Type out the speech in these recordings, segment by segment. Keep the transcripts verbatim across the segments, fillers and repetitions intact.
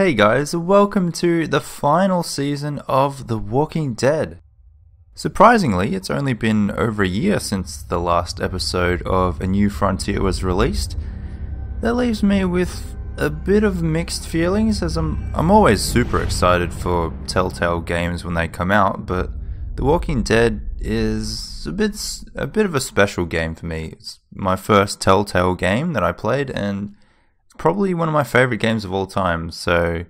Hey guys, welcome to the final season of The Walking Dead. Surprisingly, it's only been over a year since the last episode of A New Frontier was released. That leaves me with a bit of mixed feelings, as I'm, I'm always super excited for Telltale Games when they come out, but The Walking Dead is a bit, a bit of a special game for me. It's my first Telltale game that I played, and probably one of my favorite games of all time. So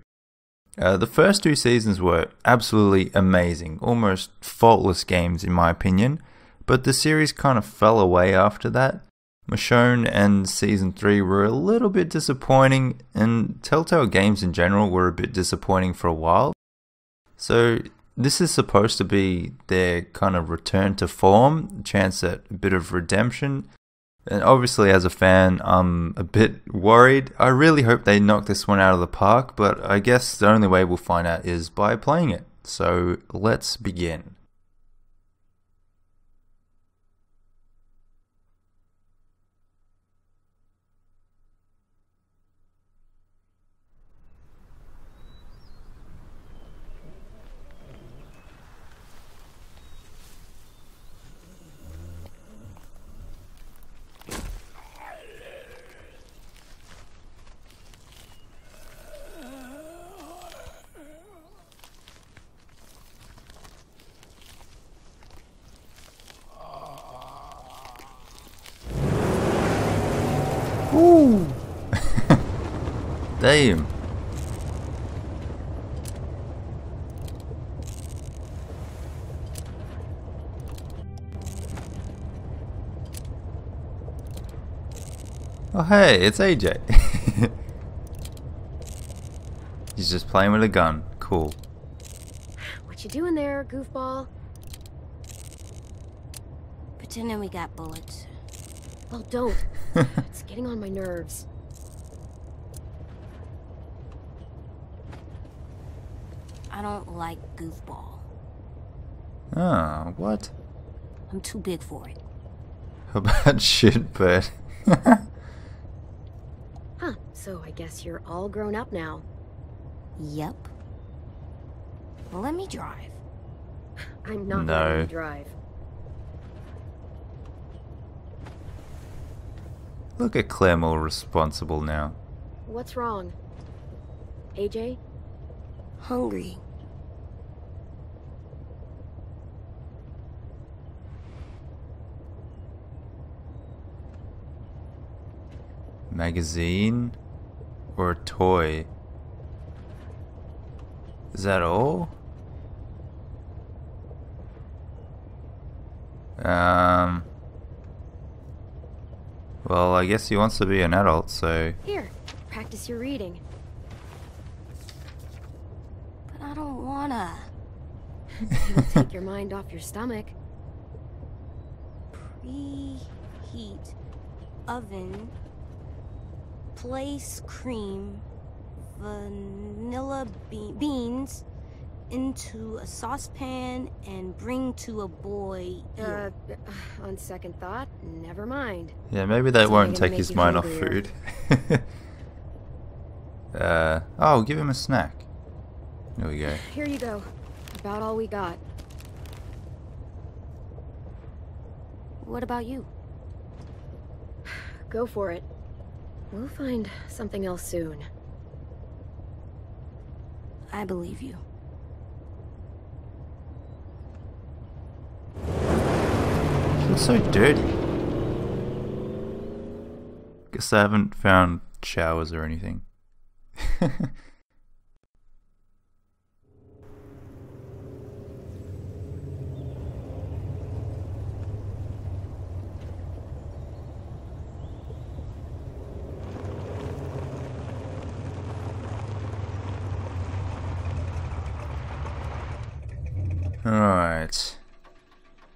uh, the first two seasons were absolutely amazing, almost faultless games in my opinion, but the series kind of fell away after that. Michonne and season three were a little bit disappointing, and Telltale games in general were a bit disappointing for a while. So this is supposed to be their kind of return to form, chance at a bit of redemption. And obviously, as a fan, I'm a bit worried. I really hope they knock this one out of the park, but I guess the only way we'll find out is by playing it. So let's begin. Damn. Oh hey, it's A J. He's just playing with a gun. Cool. What you doing there, goofball? Pretending we got bullets. Well, don't. It's getting on my nerves. I don't like goofball. Ah, what? I'm too big for it. How about shitbird? Huh, so I guess you're all grown up now. Yep. Well, let me drive. I'm not no. letting you drive. Look at Claire, more responsible now. What's wrong? A J? Hungry. Magazine or a toy? Is that all? Um. Well, I guess he wants to be an adult, so. Here, practice your reading. But I don't wanna. You'll take your mind off your stomach. Preheat oven. Place cream, vanilla be beans into a saucepan and bring to a boil. Uh, on second thought, never mind. Yeah, maybe that won't take his mind off food. uh, oh, give him a snack. There we go. Here you go. About all we got. What about you? Go for it. We'll find something else soon. I believe you. It's so dirty. Guess I haven't found showers or anything. Alright,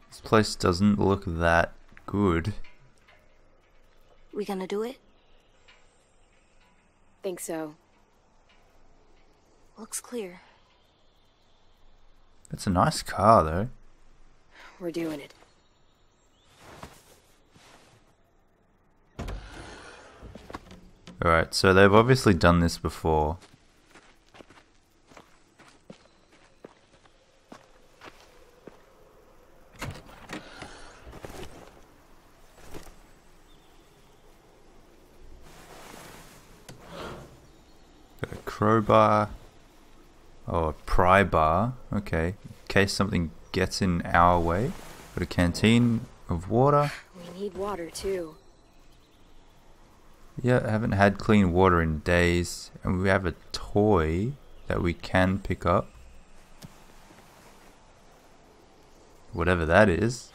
this place doesn't look that good. We gonna do it? Think so. Looks clear. It's a nice car though. We're doing it. Alright, so they've obviously done this before. crowbar. Oh, a pry bar. Okay. In case something gets in our way. Got a canteen of water. We need water too. Yeah, I haven't had clean water in days. And we have a toy that we can pick up. Whatever that is.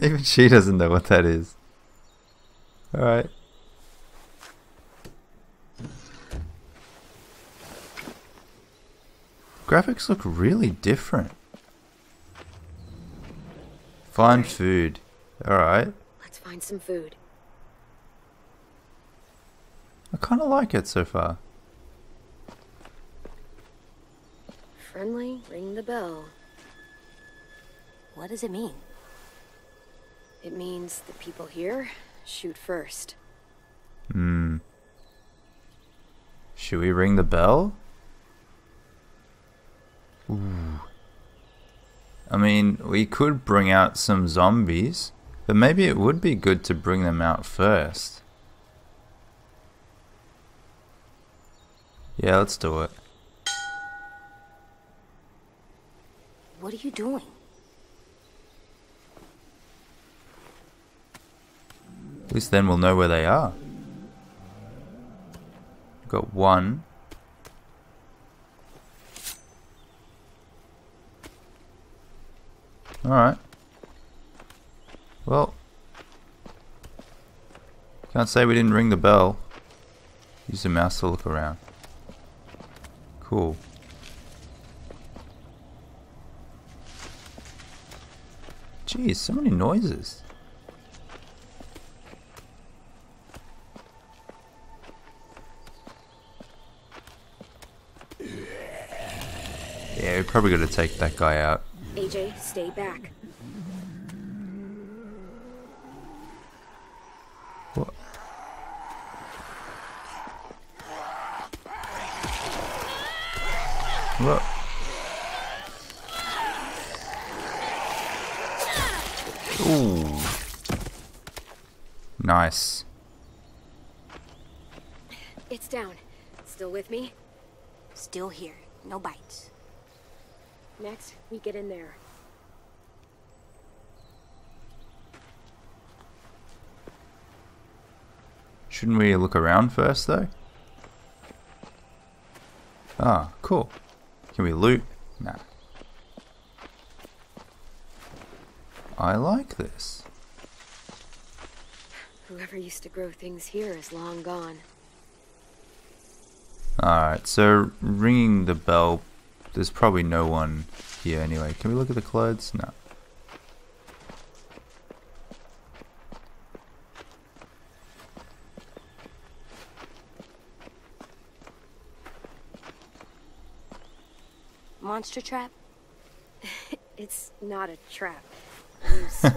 Even she doesn't know what that is. Alright. Graphics look really different. Find food. Alright. Let's find some food. I kind of like it so far. Friendly, ring the bell. What does it mean? It means the people here shoot first. Hmm. Should we ring the bell? Ooh. I mean, we could bring out some zombies, but maybe it would be good to bring them out first. Yeah, let's do it. What are you doing? At least then we'll know where they are. Got one. Alright. Well. Can't say we didn't ring the bell. Use the mouse to look around. Cool. Jeez, so many noises. Yeah, we're probably gonna take that guy out. A J, stay back. What? What? Ooh. Nice. It's down. Still with me? Still here. No bites. Next, we get in there. Shouldn't we look around first, though? Ah, cool. Can we loot? Nah. I like this. Whoever used to grow things here is long gone. Alright, so ringing the bell... There's probably no one here anyway. Can we look at the clothes? No. Monster trap? It's not a trap.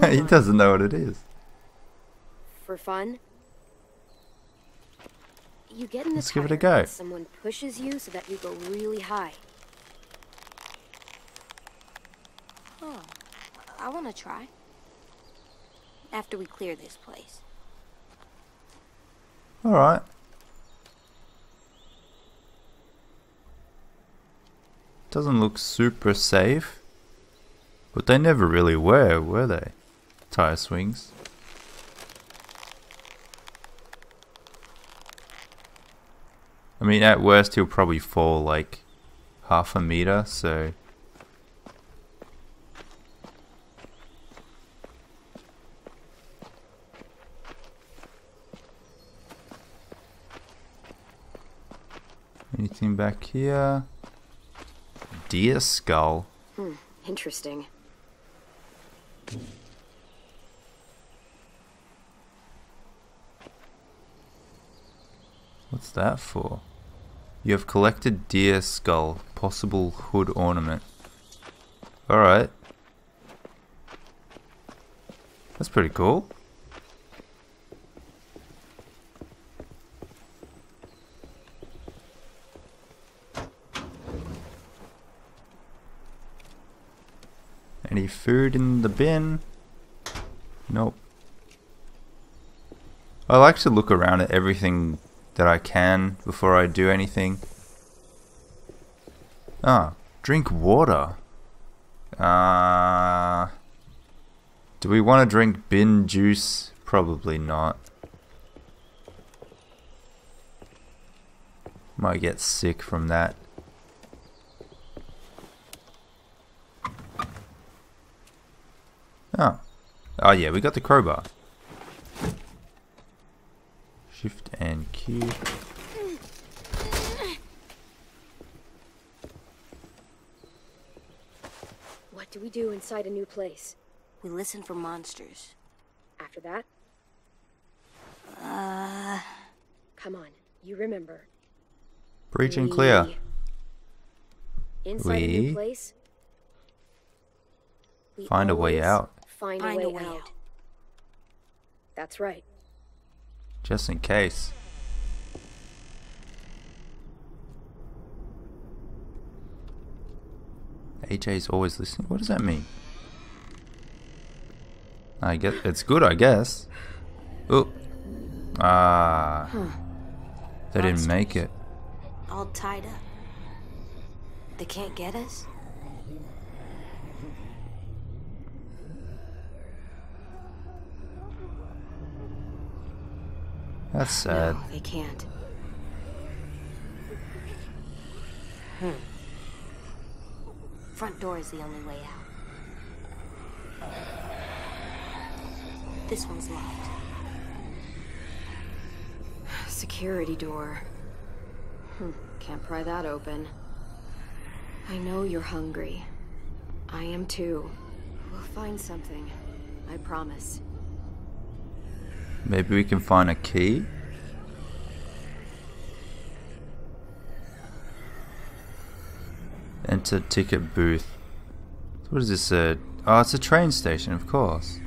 He doesn't know what it is. For fun? You get in the tire. Let's give it a go. Someone pushes you so that you go really high. Oh, I want to try. After we clear this place. Alright. Doesn't look super safe. But they never really were, were they? Tire swings. I mean, at worst, he'll probably fall like half a meter, so... Anything back here? Deer skull. Hmm, interesting. What's that for? You have collected deer skull, possible hood ornament. Alright. That's pretty cool. Any food in the bin? Nope. I like to look around at everything that I can before I do anything. Ah, drink water. Uh, do we want to drink bin juice? Probably not. Might get sick from that. Oh. Oh yeah, we got the crowbar. Shift and Q. What do we do inside a new place? We listen for monsters. After that? Uh... Come on, you remember. Breach and clear. Inside we... a new place? We find a way out. Find, find a way, way out. out. That's right. Just in case. A J's always listening. What does that mean? I guess it's good, I guess. Oh. Ah. Huh. They didn't make it. All tied up. They can't get us? That's sad. No, they can't. Hmm. Front door is the only way out. This one's locked. Security door. Hmm. Can't pry that open. I know you're hungry. I am too. We'll find something. I promise. Maybe we can find a key? Enter ticket booth. What is this? Uh, oh, it's a train station, of course.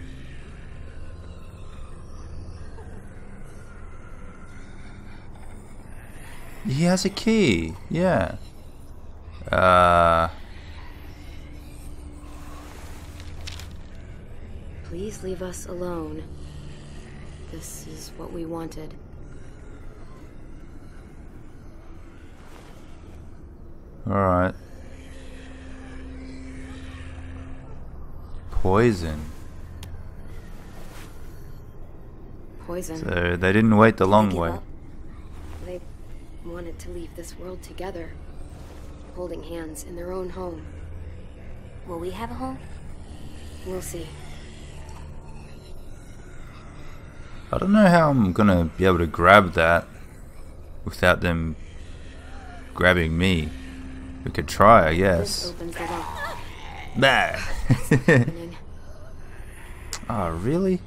He has a key, yeah. Uh... Please leave us alone. This is what we wanted. Alright. Poison. Poison. So they didn't wait the long way. Up. They wanted to leave this world together, holding hands in their own home. Will we have a home? We'll see. I don't know how I'm gonna be able to grab that without them grabbing me. We could try, I guess. Nah. Ah, oh, really?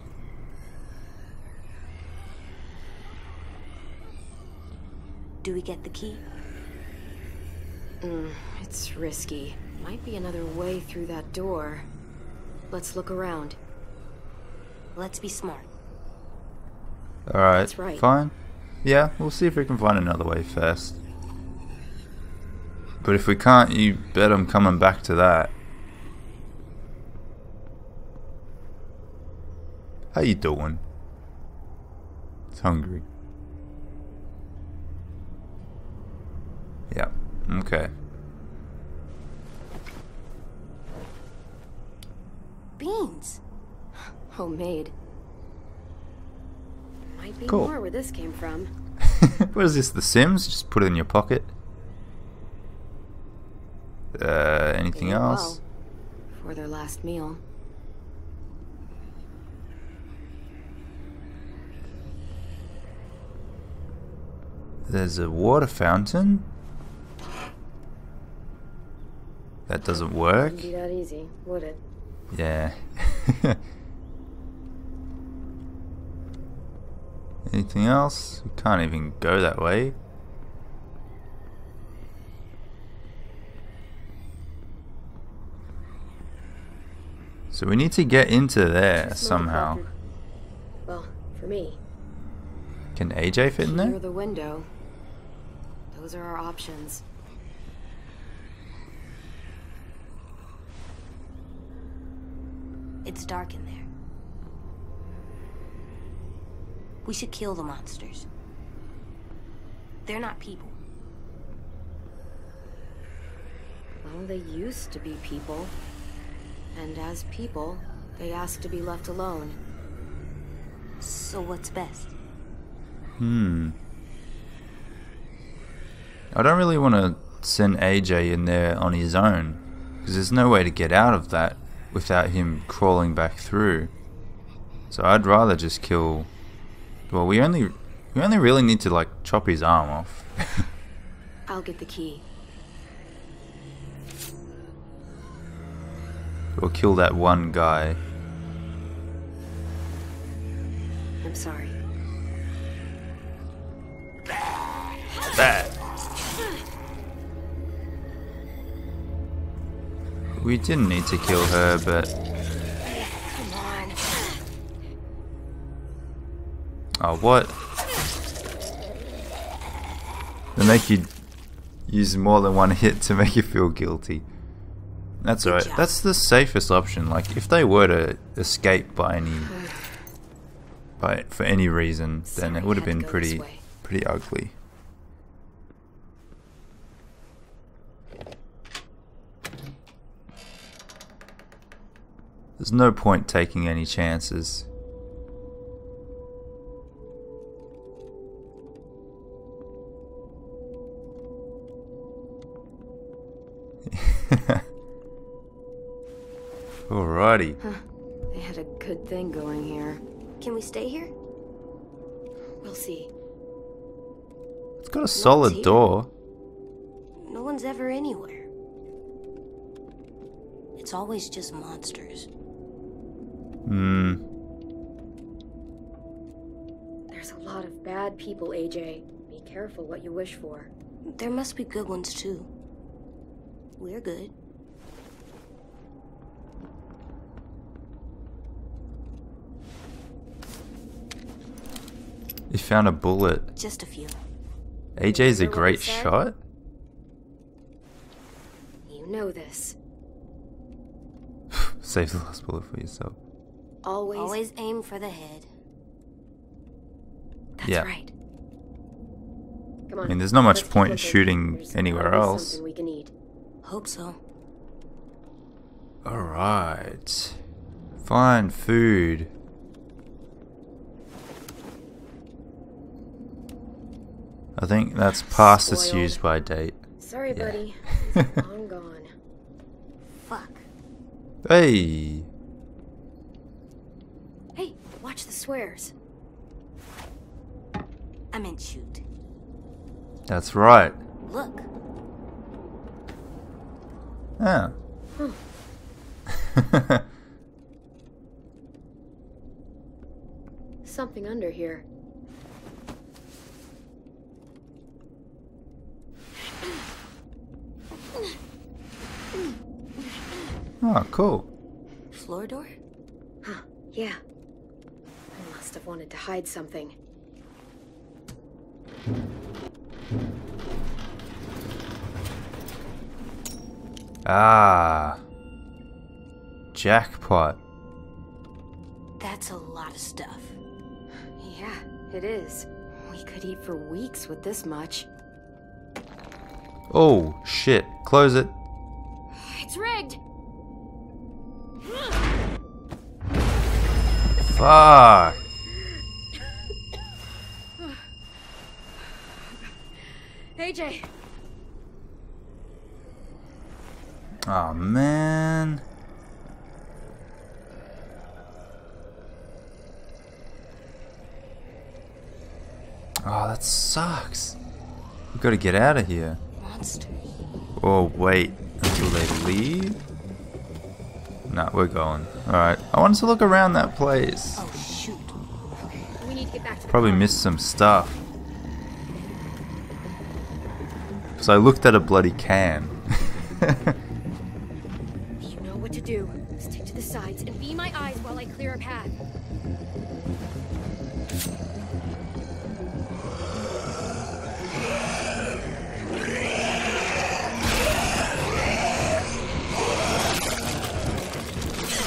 Do we get the key? Mm, it's risky. Might be another way through that door. Let's look around. Let's be smart. Alright, right. Fine. Yeah, we'll see if we can find another way first. But if we can't, you bet I'm coming back to that. How you doing? It's hungry. Yeah, okay. Beans! Homemade. Might be cool. More where this came from. What is this, The Sims? Just put it in your pocket. Uh, anything else? Well for their last meal. There's a water fountain. That doesn't work. Wouldn't be that easy, would it? Yeah. Anything else? We can't even go that way. So we need to get into there somehow. Well, for me. Can A J fit in there? Through the window. Those are our options. It's dark in there. We should kill the monsters. They're not people. Well, they used to be people. And as people, they ask to be left alone. So what's best? Hmm. I don't really want to send A J in there on his own, because there's no way to get out of that without him crawling back through. So I'd rather just kill... Well, we only we only really need to, like, chop his arm off. I'll get the key. Or kill that one guy. I'm sorry. That. We didn't need to kill her, but... Come on. Oh, what? They make you use more than one hit to make you feel guilty. That's alright. That's the safest option. Like, if they were to escape by any... by for any reason, then it would have been pretty, pretty ugly. There's no point taking any chances. Alrighty. Huh. They had a good thing going here. Can we stay here? We'll see. It's got a solid door. No one's ever anywhere. It's always just monsters. Hmm. There's a lot of bad people, A J. Be careful what you wish for. There must be good ones too. We're good. You found a bullet. Just a few. A J's a great shot. You know this. Save the last bullet for yourself. Always, always aim for the head. That's yeah. right. Come on, I mean, there's not much point shooting there's anywhere else. We can eat. Hope so. All right. Find food. I think that's past Spoiled. its use by date. Sorry, yeah. buddy. It's long gone. Fuck. Hey. Hey, watch the swears. I meant shoot. That's right. Look. Yeah. Huh. Something under here. Oh, cool. Floor door? Huh, yeah. I must have wanted to hide something. Ah. Jackpot. That's a lot of stuff. Yeah, it is. We could eat for weeks with this much. Oh, shit. Close it. It's rigged. Fuck. A J. Oh man. Oh, that sucks. We've got to get out of here. Monster. Oh, wait until they leave. Nah, we're going. Alright. I wanted to look around that place. Oh, shoot. We need to get back to Probably missed some stuff. So I looked at a bloody can. You know what to do. Stick to the sides and be my eyes while I clear a path.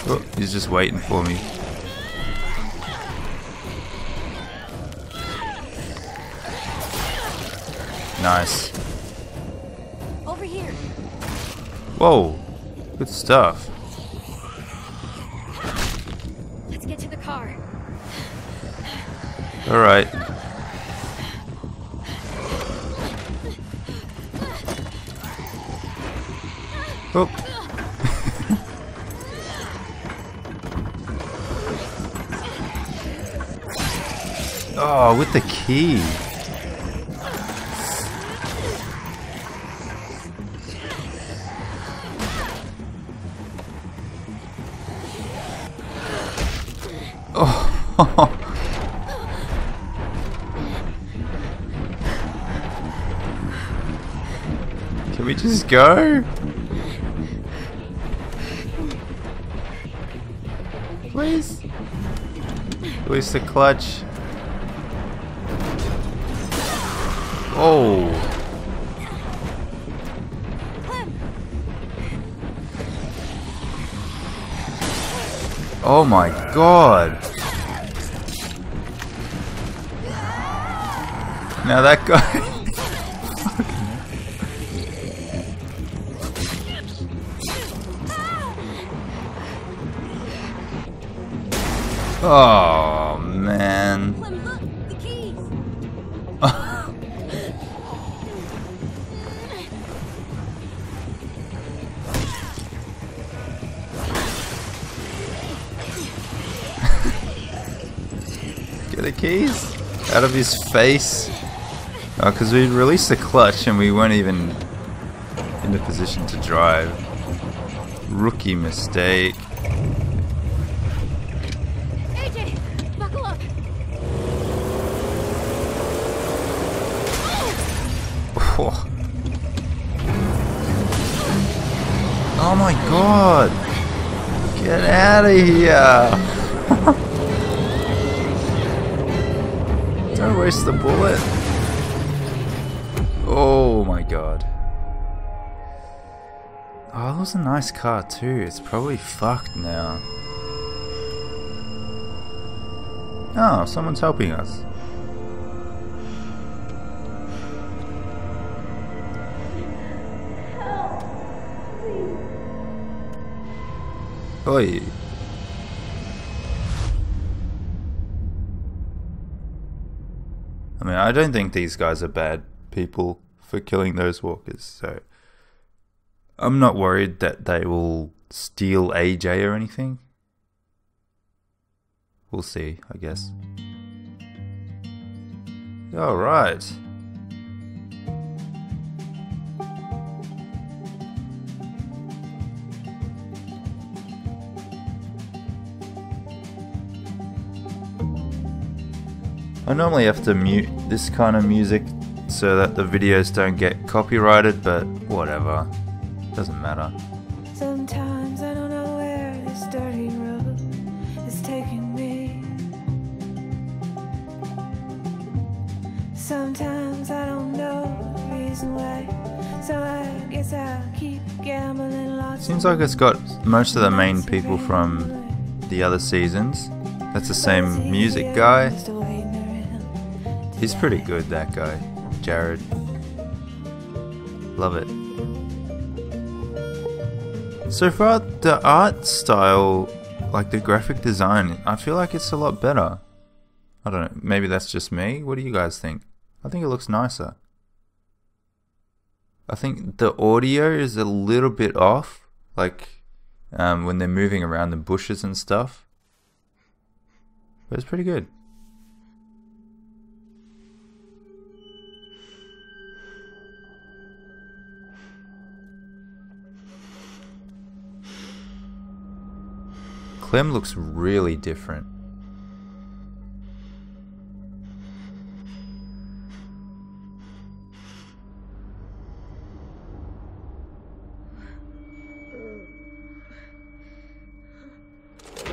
Oh, he's just waiting for me. Nice. Over here. Whoa. Good stuff. Let's get to the car. All right. Oh. Oh, with the key. Oh. Can we just go? Please. Release the clutch. Oh. Oh my god. Now that guy. Oh man. Get the keys out of his face. Oh, because we released the clutch and we weren't even in the position to drive. Rookie mistake. A J, buckle up. Oh. Oh my god! Get out of here! Don't waste the bullet. Oh my god. Oh, that was a nice car too. It's probably fucked now. Oh, someone's helping us. Oi. I mean, I don't think these guys are bad people for killing those walkers, so I'm not worried that they will steal A J or anything. We'll see, I guess. Alright. I normally have to mute this kind of music so that the videos don't get copyrighted, but whatever, doesn't matter. Sometimes I don't know where this dirty road is taking me. Sometimes I don't know the reason why, so I guess I'll keep gambling lots. Seems like it's got most of the main people from the other seasons. That's the same music guy. He's pretty good, that guy. Jared. Love it. So far, the art style, like the graphic design, I feel like it's a lot better. I don't know, maybe that's just me? What do you guys think? I think it looks nicer. I think the audio is a little bit off, like um, when they're moving around the bushes and stuff. But it's pretty good. Clem looks really different.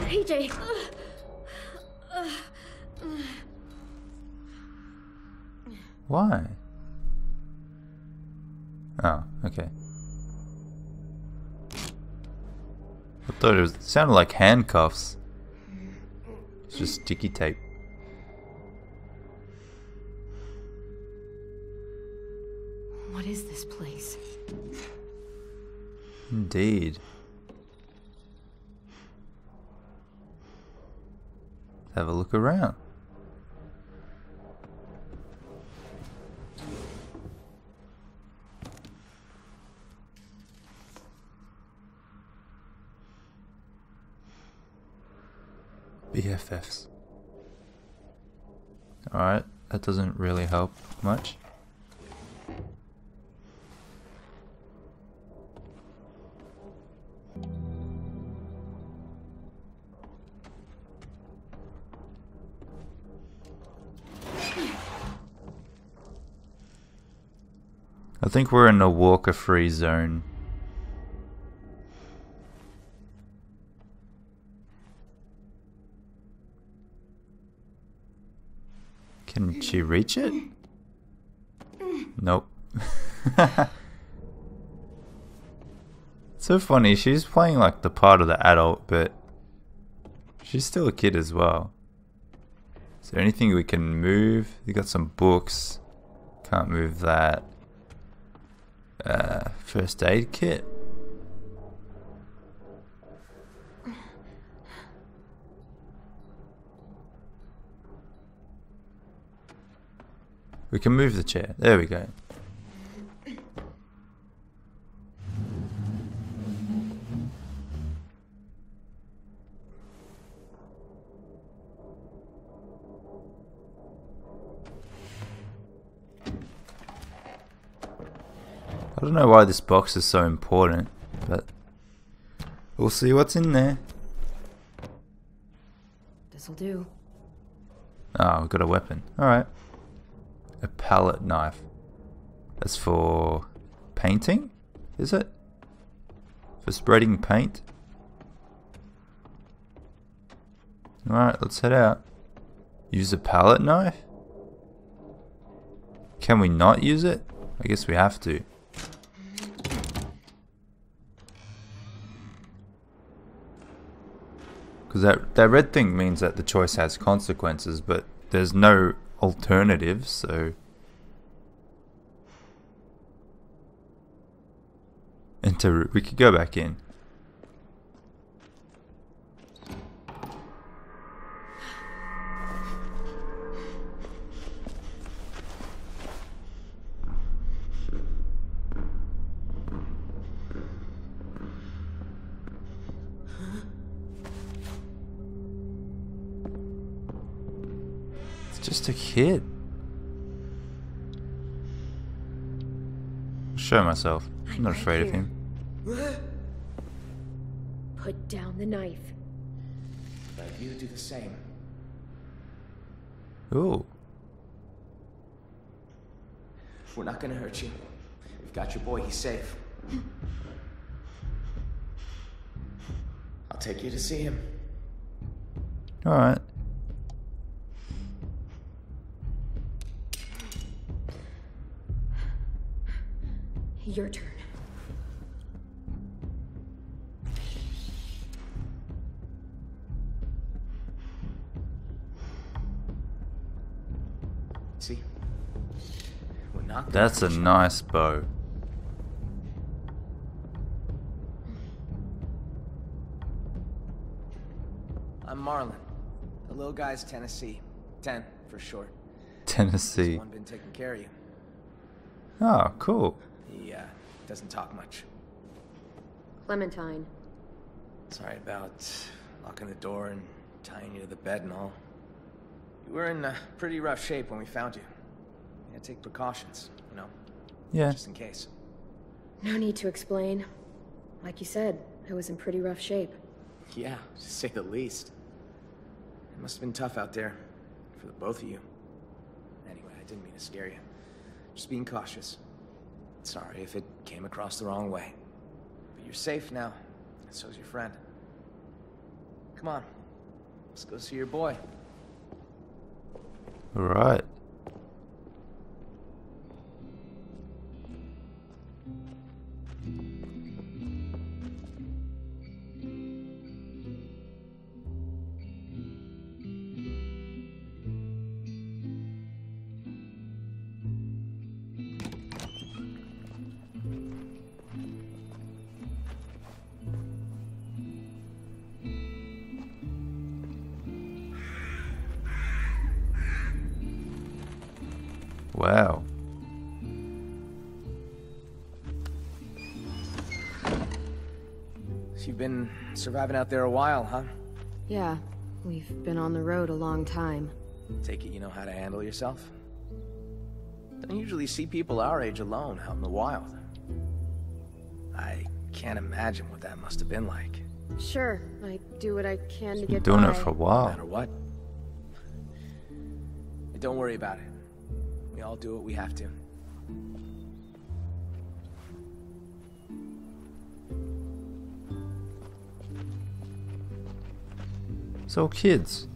A J. Why? Oh, okay. I thought it, was, it sounded like handcuffs. It's just sticky tape. What is this place? Indeed. Have a look around. B F Fs. Alright, that doesn't really help much. I think we're in a walker-free zone. Can she reach it? Nope. So funny, she's playing like the part of the adult, but she's still a kid as well. Is there anything we can move? We got some books. Can't move that. Uh, first aid kit. We can move the chair. There we go. I don't know why this box is so important, but we'll see what's in there. This'll do. Oh, we've got a weapon. Alright. A palette knife. That's for painting, is it? For spreading paint? Alright, let's head out. Use a palette knife? Can we not use it? I guess we have to. Because that, that red thing means that the choice has consequences, but there's no alternative, so enter. We could go back in. Just a kid. I'll show myself. I'm not afraid of him. Put down the knife. But you do the same. Ooh. We're not gonna hurt you. We've got your boy. He's safe. I'll take you to see him. All right. Your turn. See? We're not. That's a nice bow. I'm Marlon. The little guy's Tennessee. Ten for short. Tennessee. He's the one been taking care of you. Oh, cool. He uh, doesn't talk much. Clementine. Sorry about locking the door and tying you to the bed and all. You were in uh, pretty rough shape when we found you. You gotta take precautions, you know. Yeah. Just in case. No need to explain. Like you said, I was in pretty rough shape. Yeah, to say the least. It must have been tough out there for the both of you. Anyway, I didn't mean to scare you. Just being cautious. Sorry if it came across the wrong way. But you're safe now, and so's your friend. Come on, let's go see your boy. All right. Wow. So you've been surviving out there a while, huh? Yeah, we've been on the road a long time. Take it you know how to handle yourself? Don't usually see people our age alone out in the wild. I can't imagine what that must have been like. Sure, I do what I can to get by. Doing it for a while. No matter what. And don't worry about it. We all do what we have to. So kids.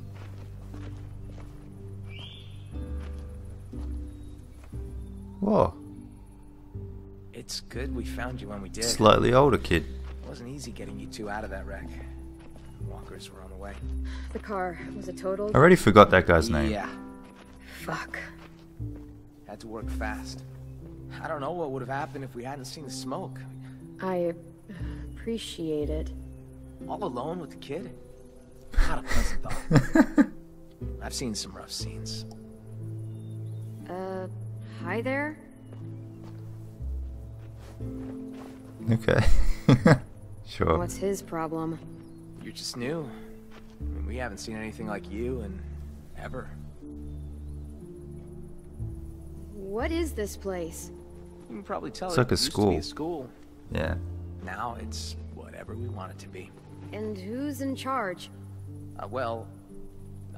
Whoa. It's good we found you when we did. Slightly older kid. It wasn't easy getting you two out of that wreck. Walkers were on the way. The car was a total... I already forgot that guy's name. Yeah. Fuck. Had to work fast. I don't know what would have happened if we hadn't seen the smoke. I appreciate it. All alone with the kid? Not a pleasant thought. I've seen some rough scenes. Uh, hi there? Okay. Sure. What's his problem? You're just new. I mean, we haven't seen anything like you in ever. What is this place? You can probably tell it's like a school. It used to be a school. Yeah. Now it's whatever we want it to be. And who's in charge? Uh, well,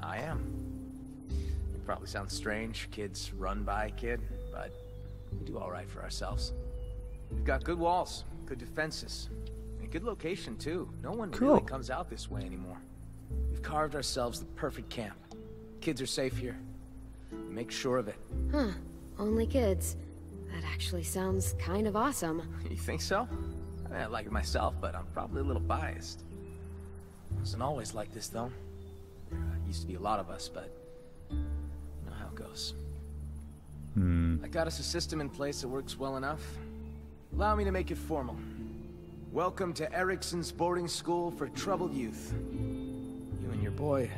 I am. It probably sounds strange, kids run by a kid, but we do all right for ourselves. We've got good walls, good defenses, and a good location too. No one cool. really comes out this way anymore. We've carved ourselves the perfect camp. Kids are safe here. Make sure of it. Huh. Only kids. That actually sounds kind of awesome. You think so? I mean, I like it myself, but I'm probably a little biased. It wasn't always like this, though. There used to be a lot of us, but you know how it goes. Hmm. I got us a system in place that works well enough. Allow me to make it formal. Welcome to Erickson's boarding school for troubled youth. You and your boy,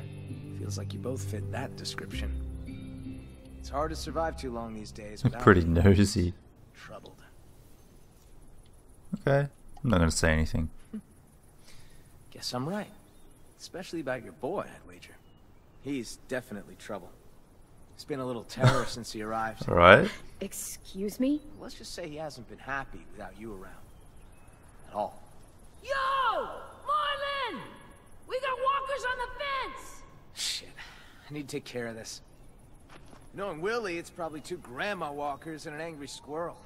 feels like you both fit that description. It's hard to survive too long these days. Without pretty nosy. Troubled. Okay, I'm not gonna say anything. Guess I'm right. Especially about your boy, I'd wager. He's definitely trouble. It's been a little terror since he arrived. All right. Excuse me? Let's just say he hasn't been happy without you around. At all. Yo! Marlon! We got walkers on the fence! Shit. I need to take care of this. Knowing Willie, it's probably two grandma walkers and an angry squirrel.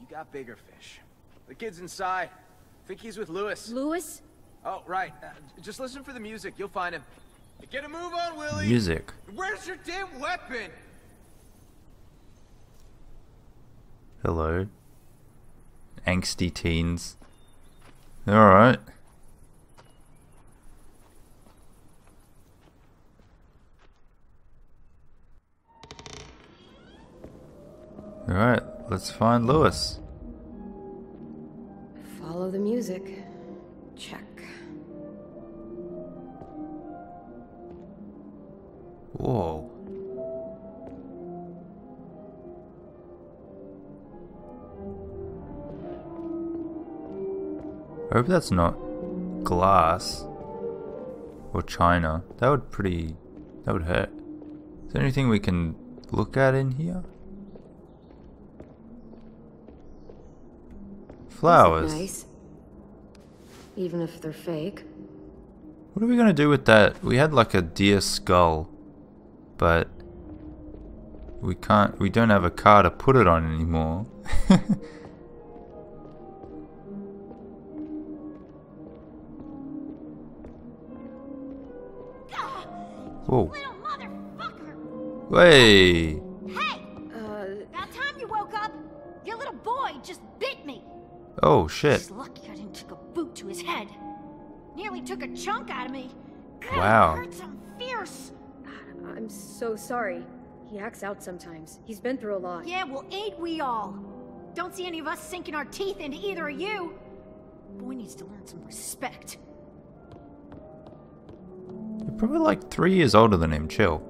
You got bigger fish. The kid's inside. Think he's with Louis. Louis? Oh, right. Uh, just listen for the music. You'll find him. Get a move on, Willie! Music. Where's your damn weapon? Hello. Angsty teens. Alright. Alright, let's find Louis. Follow the music. Check. Whoa. I hope that's not glass or china. That would pretty... that would hurt. Is there anything we can look at in here? Flowers. Nice. Even if they're fake. What are we gonna do with that? We had like a deer skull. But we can't, we don't have a car to put it on anymore. Whoa. Little motherfucker. Hey. Hey. Uh, about time you woke up, your little boy just bit me. Oh shit. Just lucky I didn't take a boot to his head. Nearly took a chunk out of me. God, wow. It hurt some fierce. I'm so sorry. He acts out sometimes. He's been through a lot. Yeah, well, ain't we all? Don't see any of us sinking our teeth into either of you. Boy needs to learn some respect. You're probably like three years older than him. Chill.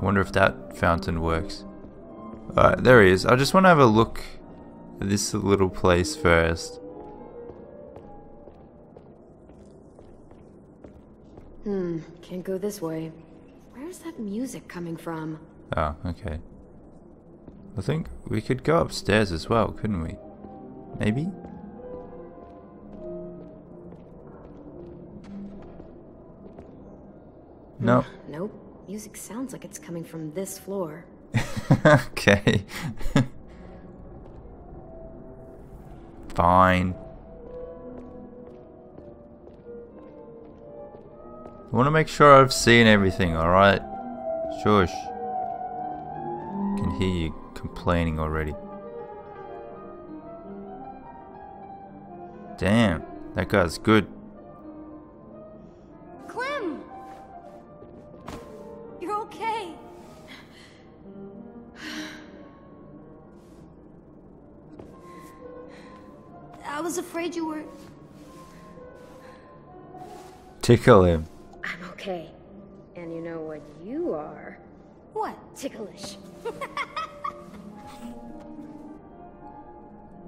I wonder if that fountain works. Alright, there he is. I just want to have a look at this little place first. Hmm, can't go this way. Where's that music coming from? Oh, okay. I think we could go upstairs as well, couldn't we? Maybe? No. Nope. Music sounds like it's coming from this floor. Okay. Fine. I want to make sure I've seen everything, alright? Shush. I can hear you complaining already. Damn, that guy's good. Clem! You're okay. I was afraid you were... Tickle him. I'm okay. And you know what you are? What? Ticklish.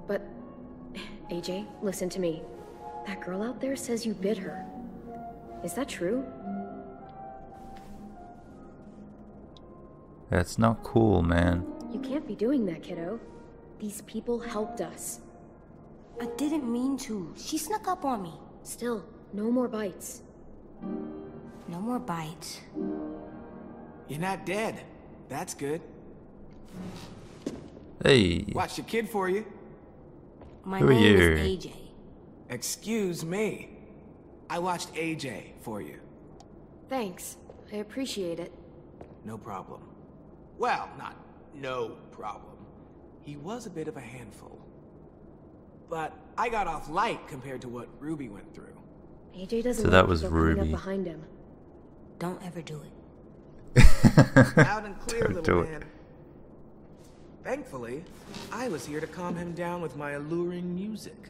But... A J, listen to me. That girl out there says you bit her. Is that true? That's not cool, man. You can't be doing that, kiddo. These people helped us. I didn't mean to. She snuck up on me. Still, no more bites. No more bites. You're not dead. That's good. Hey. Watch the kid for you. My Who name are you? is A J. Excuse me. I watched A J for you. Thanks. I appreciate it. No problem. Well, not no problem. He was a bit of a handful. But I got off light compared to what Ruby went through. A J doesn't. So that was Ruby. Behind him. Don't ever do it. Out and clear, Don't little do man. It. Thankfully, I was here to calm him down with my alluring music.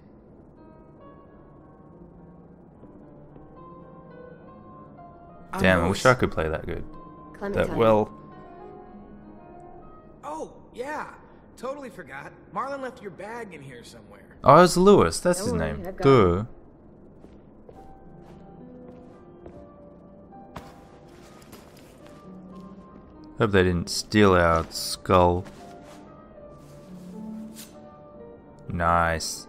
Damn, I wish I could play that good. Clementine. That well. Oh, yeah. Totally forgot. Marlon left your bag in here somewhere. Oh, it was Louis. That's his name. Duh. Hope they didn't steal our skull. Nice.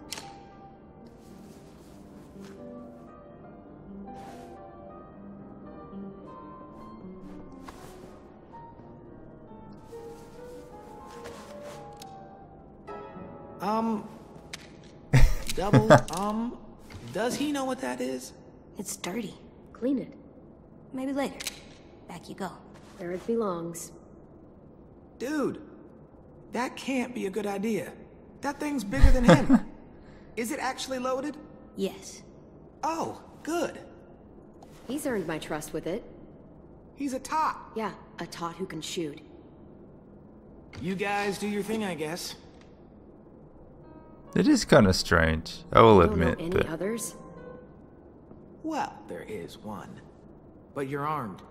Um. Double um. Does he know what that is? It's dirty. Clean it. Maybe later. Back you go. Where it belongs. Dude, that can't be a good idea. That thing's bigger than him. Is it actually loaded? Yes. Oh, good. He's earned my trust with it. He's a tot. Yeah, a tot who can shoot. You guys do your thing, I guess. It is kind of strange, I will you don't admit. Know any but... others? Well, there is one. But you're armed.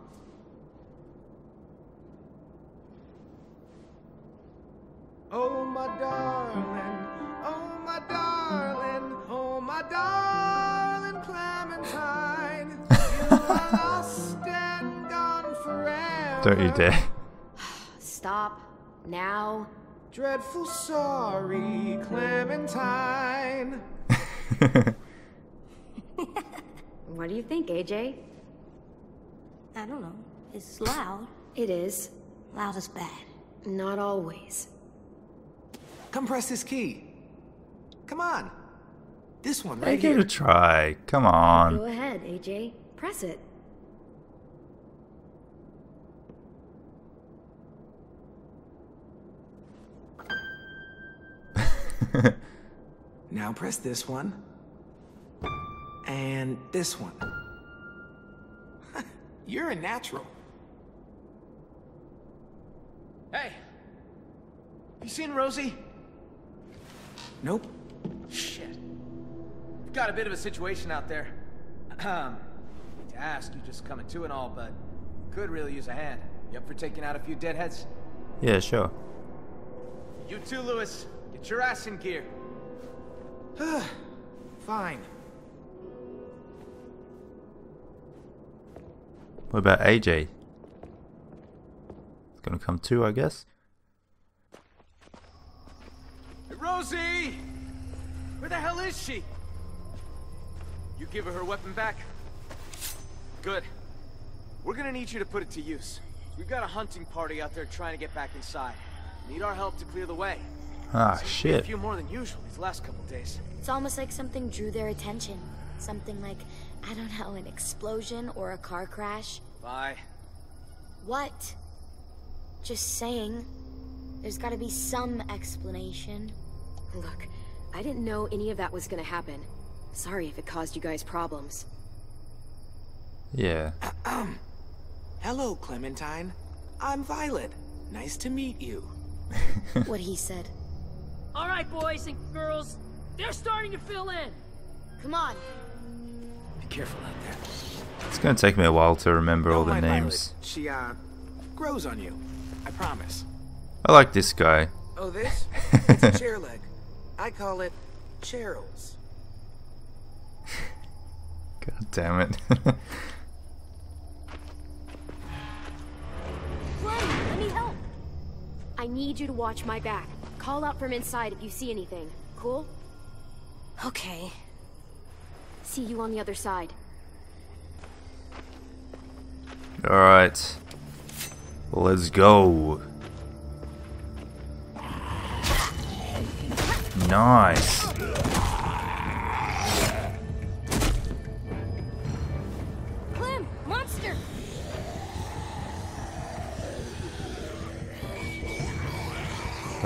Oh my darling, oh my darling, oh my darling Clementine, you are lost and gone forever. Don't you dare. Stop now. Dreadful sorry, Clementine. What do you think, A J? I don't know. It's loud. It is. Loud is bad. Not always. Come press this key. Come on. This one right here. Give it a try. Come on. Go ahead, A J. Press it. Now press this one. And this one. You're a natural. Hey. You seen Rosie? Nope. Shit. We've got a bit of a situation out there. Um, to ask you just coming to and all, but could really use a hand. You up for taking out a few deadheads? Yeah, sure. You too, Louis. Get your ass in gear. Fine. What about A J? It's gonna come too, I guess. Hey, Rosie! Where the hell is she? You give her her weapon back? Good. We're gonna need you to put it to use. We've got a hunting party out there trying to get back inside. Need our help to clear the way. Ah, so shit. A few more than usual these last couple days. It's almost like something drew their attention. Something like, I don't know, an explosion or a car crash. Bye. What? Just saying. There's gotta be some explanation. Look, I didn't know any of that was gonna happen. Sorry if it caused you guys problems. Yeah. Um. Hello, Clementine. I'm Violet. Nice to meet you. What he said. All right, boys and girls, they're starting to fill in. Come on. Be careful out there. It's gonna take me a while to remember all the names. Violet. She uh grows on you. I promise. I like this guy. Oh, this? It's a chair leg. I call it Cheryl's. God damn it. Ray, let me help. I need you to watch my back. Call out from inside if you see anything. Cool? Okay. See you on the other side. Alright. Let's go. Nice.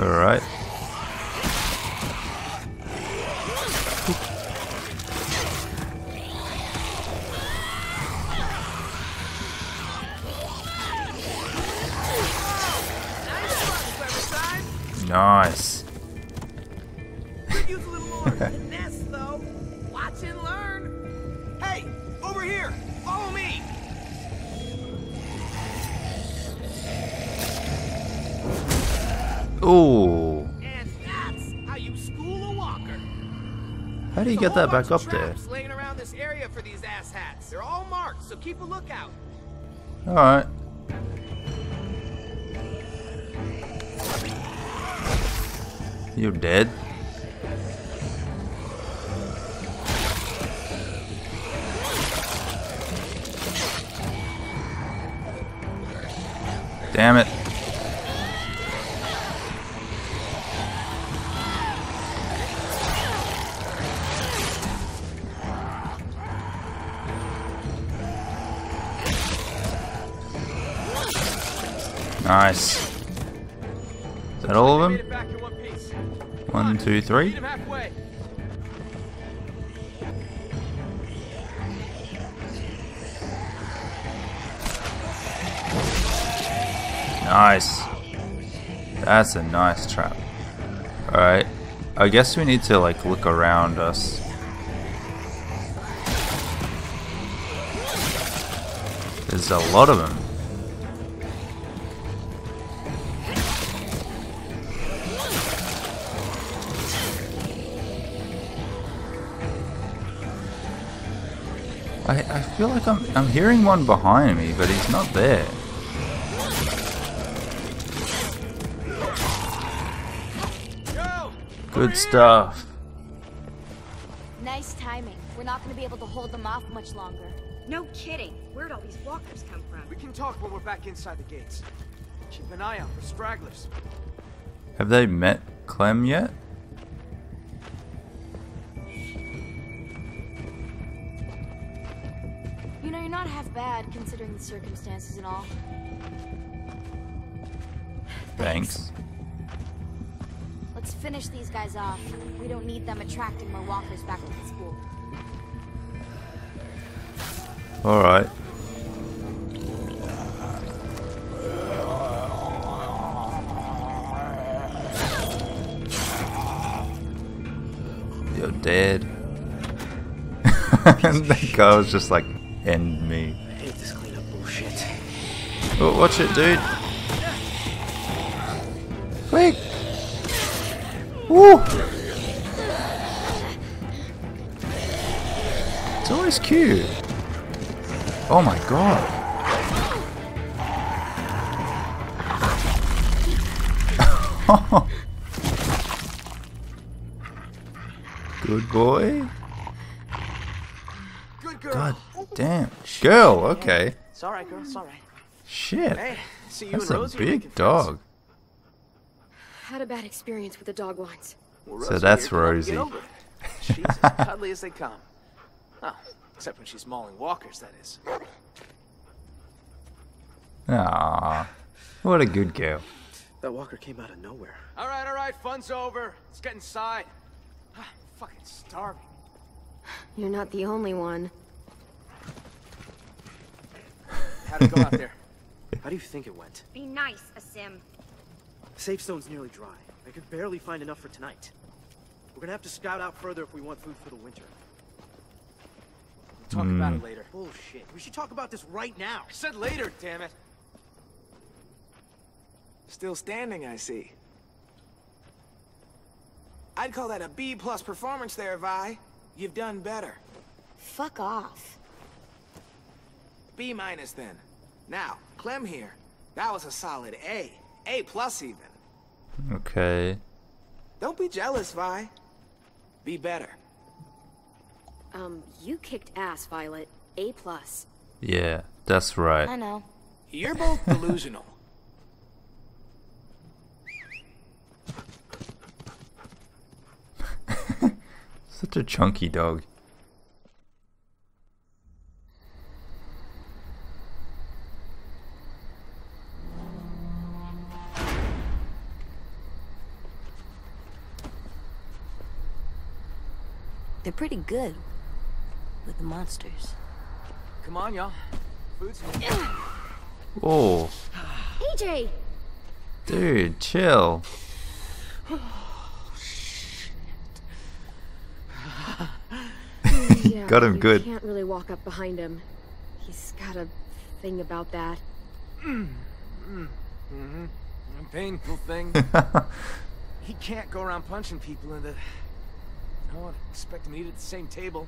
All right. Nice. Could use a little more finesse, though. Watch and learn. Hey, over here. Follow me. Oh. And that's how you school a walker. How do you get that back up there? Laying around this area for these asshats. They're all marked, so keep a lookout. All right. You're dead. Damn it. Nice. Is that all of them? One, two, three. Nice. That's a nice trap. Alright. I guess we need to like look around us. There's a lot of them. I, I feel like I'm, I'm hearing one behind me, but he's not there. Yo, good stuff. Nice timing. We're not going to be able to hold them off much longer. No kidding. Where'd all these walkers come from? We can talk when we're back inside the gates. Keep an eye out for stragglers. Have they met Clem yet? Bad considering the circumstances and all. Thanks. Let's finish these guys off. We don't need them attracting more walkers back to the school. All right. You're dead. And that guy was just like, end me. I hate this cleanup bullshit. Oh, watch it, dude. Quick! Woo! It's always cute. Oh my god. Good boy. Good girl. God damn. Girl, okay. It's alright, girl, it's alright. Shit. Hey, see you that's and Rosie a big dog. Had a bad experience with the dog once. Well, so that's Rosie. She's as cuddly as they come. Oh, except when she's mauling walkers, that is. Aww. What a good girl. That walker came out of nowhere. Alright, alright, fun's over. Let's get inside. I'm fucking starving. You're not the only one. How'd it go out there? How do you think it went? Be nice, Aasim. Safe zone's nearly dry. I could barely find enough for tonight. We're gonna have to scout out further if we want food for the winter. We'll talk mm. about it later. Bullshit. We should talk about this right now. I said later, damn it. Still standing, I see. I'd call that a B plus performance there, Vi. You've done better. Fuck off. B minus then. Now, Clem here. That was a solid A. A plus even. Okay. Don't be jealous, Vi. Be better. Um, you kicked ass, Violet. A plus. Yeah, that's right. I know. You're both delusional. Such a chunky dog. They're pretty good with the monsters. Come on, y'all. Food's here. Oh. A J. Dude, chill. Oh, shit. Yeah, got him good. You can't really walk up behind him. He's got a thing about that. Mm. Mm. Mm-hmm. A painful thing. He can't go around punching people in the. No one expected to eat at the same table.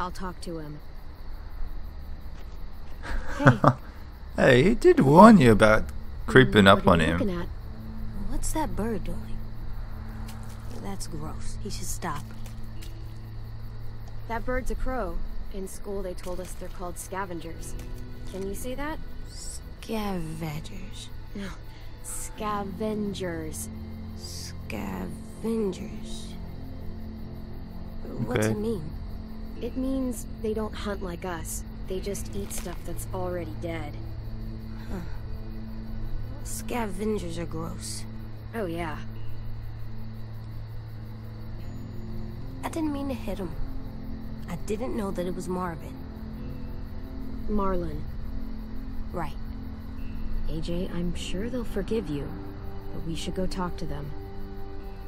I'll talk to him. Hey. Hey, he did warn you about creeping mm, up on him. At? What's that bird doing? That's gross. He should stop. That bird's a crow. In school they told us they're called scavengers. Can you say that? Scavengers. No. Scavengers. Scavengers. Okay. What's it mean? It means they don't hunt like us. They just eat stuff that's already dead. Huh. Scavengers are gross. Oh yeah. I didn't mean to hit him. I didn't know that it was Marvin. Marlon. Right. A J, I'm sure they'll forgive you, but we should go talk to them.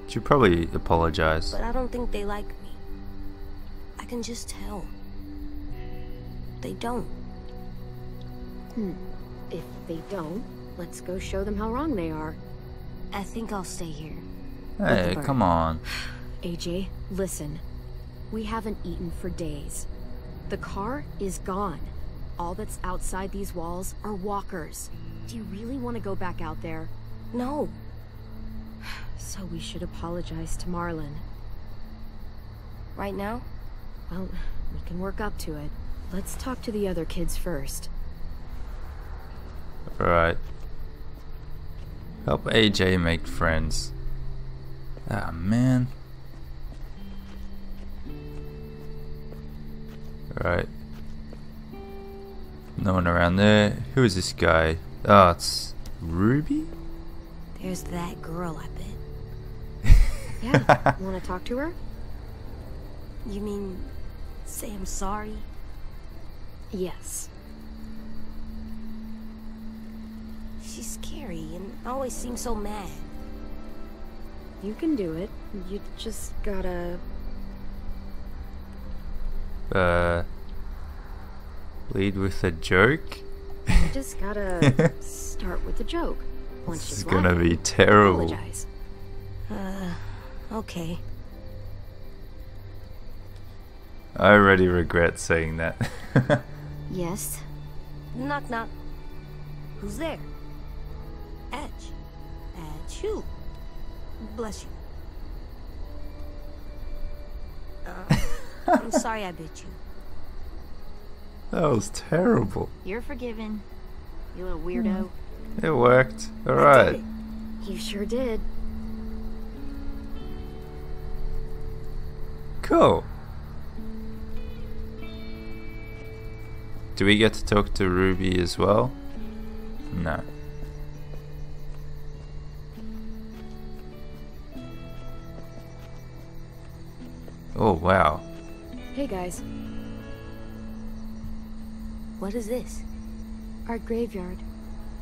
Should probably apologize. But I don't think they like me. I can just tell. They don't. Hmm. If they don't, let's go show them how wrong they are. I think I'll stay here. Hey, come on. A J, listen. We haven't eaten for days. The car is gone. All that's outside these walls are walkers. Do you really want to go back out there? No. So we should apologize to Marlon. Right now? Well, we can work up to it. Let's talk to the other kids first. Alright. Help A J make friends. Ah, man. Alright. No one around there. Who is this guy? Ah, oh, it's Ruby? There's that girl, I bet. Yeah, you want to talk to her? You mean, say I'm sorry? Yes. She's scary and always seems so mad. You can do it. You just gotta... Uh... Lead with a joke? You just gotta start with a joke. Once this is gonna laughing, be terrible. Apologize. Uh, okay. I already regret saying that. Yes. Knock knock. Who's there? Edge. Edge who? Bless you. Uh, I'm sorry I bit you. That was terrible. You're forgiven. You little weirdo. It worked. Alright. You sure did. Cool. Do we get to talk to Ruby as well? No. Oh, wow. Hey, guys. What is this? Our graveyard.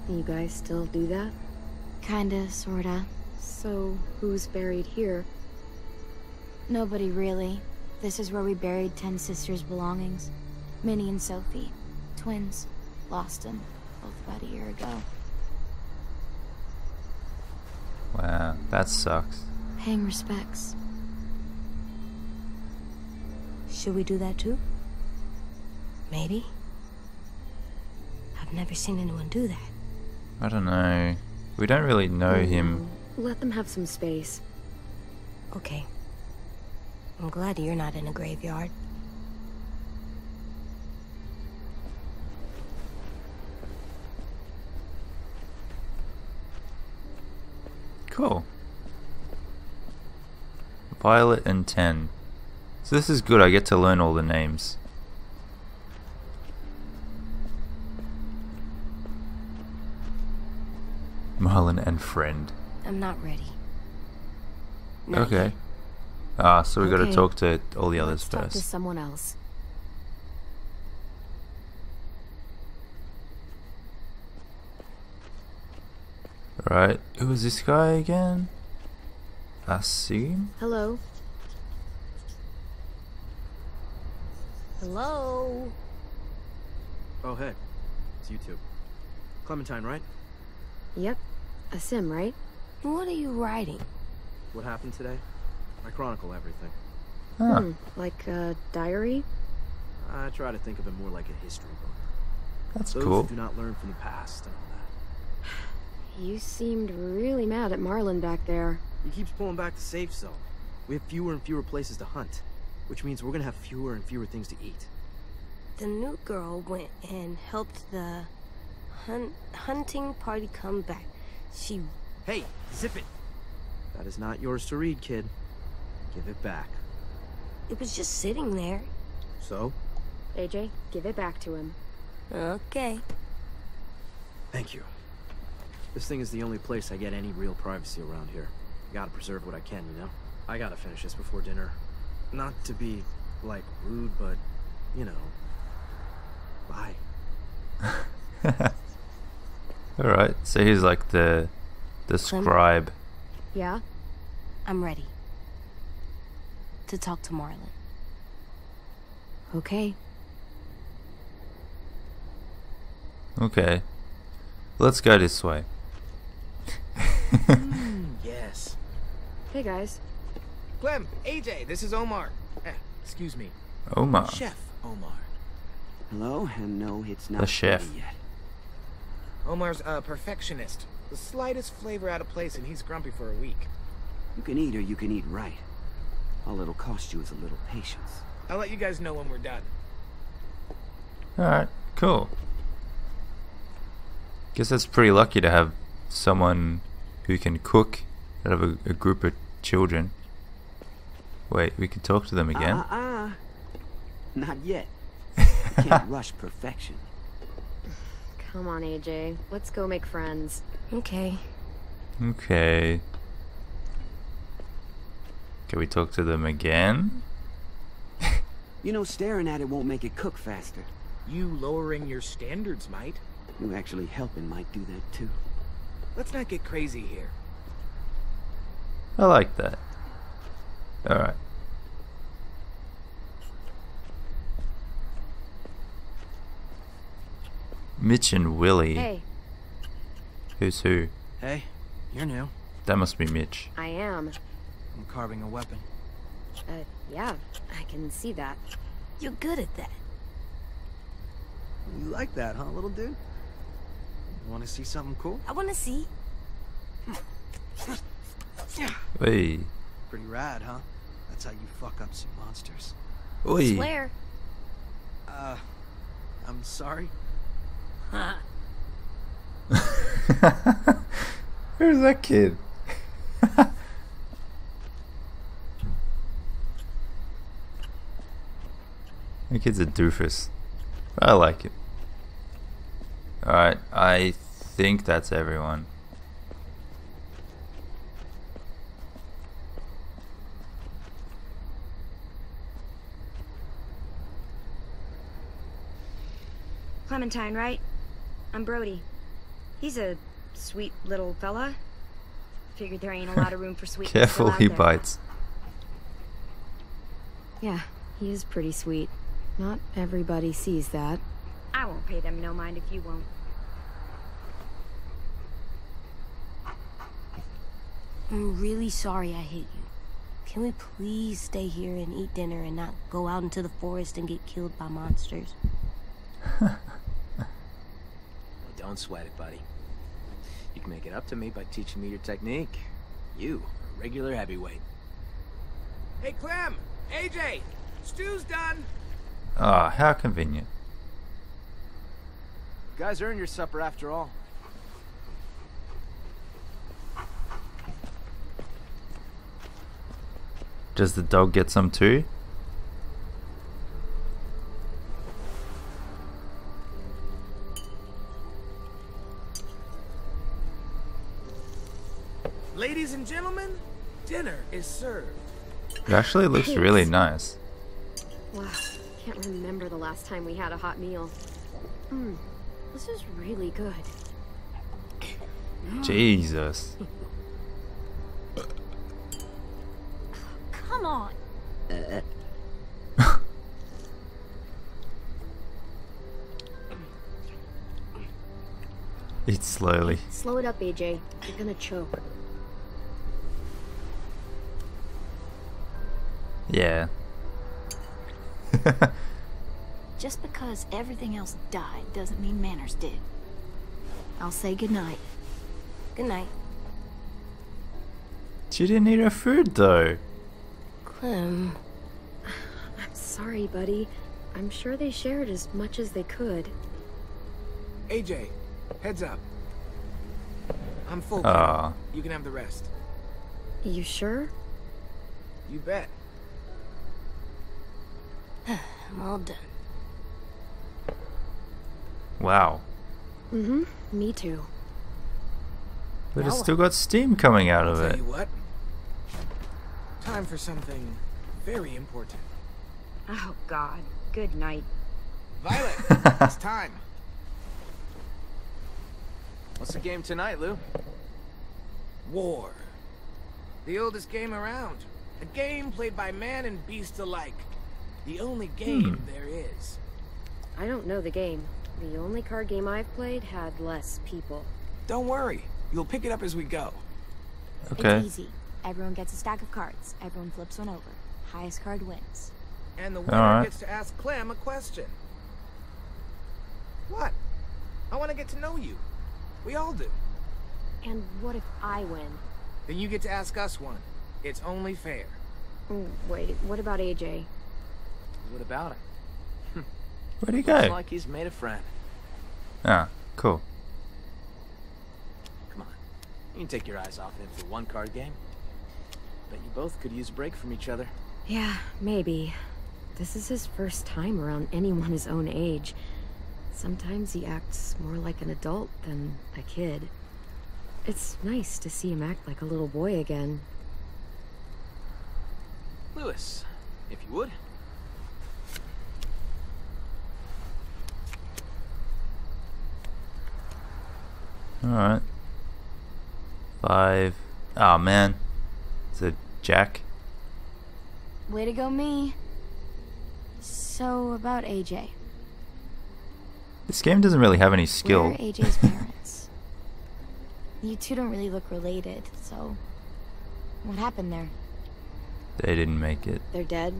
You guys still do that? Kinda, sorta. So, who's buried here? Nobody really. This is where we buried ten sisters' belongings. Minnie and Sophie. Twins. Lost them. Both about a year ago. Wow, that sucks. Paying respects. Should we do that too? Maybe? I've never seen anyone do that. I don't know. We don't really know mm-hmm. him. Let them have some space. Okay. I'm glad you're not in a graveyard. Cool. Violet and Ten. So this is good, I get to learn all the names. Marlon and friend. I'm not ready. Not okay. Yet. Ah, so we okay. gotta talk to all the others Let's first. Talk to someone else. Right, who is this guy again? Aasim? Hello. Hello. Oh hey, it's you two. Clementine, right? Yep. Aasim, right? What are you writing? What happened today? I chronicle everything. Huh. Hmm, like a diary? I try to think of it more like a history book. That's Those cool. Who do not learn from the past and all that. You seemed really mad at Marlon back there. He keeps pulling back the safe zone. We have fewer and fewer places to hunt, which means we're gonna have fewer and fewer things to eat. The new girl went and helped the hun hunting party come back. She... Hey, zip it! That is not yours to read, kid. Give it back. It was just sitting there. So? A J, give it back to him. Okay. Thank you. This thing is the only place I get any real privacy around here. I gotta preserve what I can, you know? I gotta finish this before dinner. Not to be, like, rude, but, you know... Bye. Alright, so he's like the... the scribe. Yeah? I'm ready. To talk to Marlon. Okay. Okay. Let's go this way. mm, yes. Hey guys. Clem, A J, this is Omar. Eh, excuse me. Omar. Chef Omar. Hello, and no, it's not the chef yet. Omar's a perfectionist. The slightest flavor out of place and he's grumpy for a week. You can eat or you can eat right. All it'll cost you is a little patience. I'll let you guys know when we're done. Alright, cool. Guess that's pretty lucky to have someone who can cook out of a, a group of children. Wait, we can talk to them again? Uh, uh, not yet. You can't rush perfection. Come on, A J. Let's go make friends. Okay. Okay. Can we talk to them again? You know, staring at it won't make it cook faster. You lowering your standards might. You actually helping might do that too. Let's not get crazy here. I like that. Alright. Mitch and Willie. Hey. Who's who? Hey, you're new. That must be Mitch. I am. I'm carving a weapon. Uh, yeah, I can see that. You're good at that. You like that, huh, little dude? You want to see something cool? I want to see. Hey. Pretty rad, huh? That's how you fuck up some monsters. Oy. Swear. Uh, I'm sorry. Huh. Where's that kid? That kid's a doofus. I like it. Alright, I think that's everyone. Clementine, right? I'm Brody. He's a sweet little fella. Figured there ain't a lot of room for sweetness. Careful, he bites. Yeah, he is pretty sweet. Not everybody sees that. I won't pay them no mind if you won't. I'm really sorry I hit you. Can we please stay here and eat dinner and not go out into the forest and get killed by monsters? Don't sweat it, buddy. You can make it up to me by teaching me your technique. You, a regular heavyweight. Hey, Clem! A J! Stew's done! Ah, oh, how convenient. You guys earned your supper after all. Does the dog get some too? Ladies and gentlemen, dinner is served. It actually looks really nice. Wow, can't remember the last time we had a hot meal. Mm, this is really good. Jesus. Oh, come on. Eat slowly. Slow it up, A J. You're gonna choke. Yeah. Just because everything else died doesn't mean manners did. I'll say goodnight. Goodnight. She didn't eat her food though. Clem. I'm sorry, buddy. I'm sure they shared as much as they could. A J, heads up. I'm full. Aww. You can have the rest. You sure? You bet. I'm all done. Wow. Mm-hmm. Me too. But now it's still got steam coming out of it. I'll tell you what. Time for something very important. Oh God. Good night. Violet, it's time. What's the game tonight, Lou? War. The oldest game around. A game played by man and beast alike. The only game hmm. there is. I don't know the game. The only card game I've played had less people. Don't worry. You'll pick it up as we go. Okay. It's easy. Everyone gets a stack of cards. Everyone flips one over. Highest card wins. And the winner right. gets to ask Clem a question. What? I want to get to know you. We all do. And what if I win? Then you get to ask us one. It's only fair. Oh, wait, what about A J? What about him? Where'd he go? Looks like he's made a friend. Ah, cool. Come on. You can take your eyes off him for one card game. Bet you both could use a break from each other. Yeah, maybe. This is his first time around anyone his own age. Sometimes he acts more like an adult than a kid. It's nice to see him act like a little boy again. Louis, if you would. Alright. Five. Oh man. It's a jack. Way to go, me. So, about A J. This game doesn't really have any skill. Where are A J's parents? You two don't really look related, so what happened there? They didn't make it. They're dead.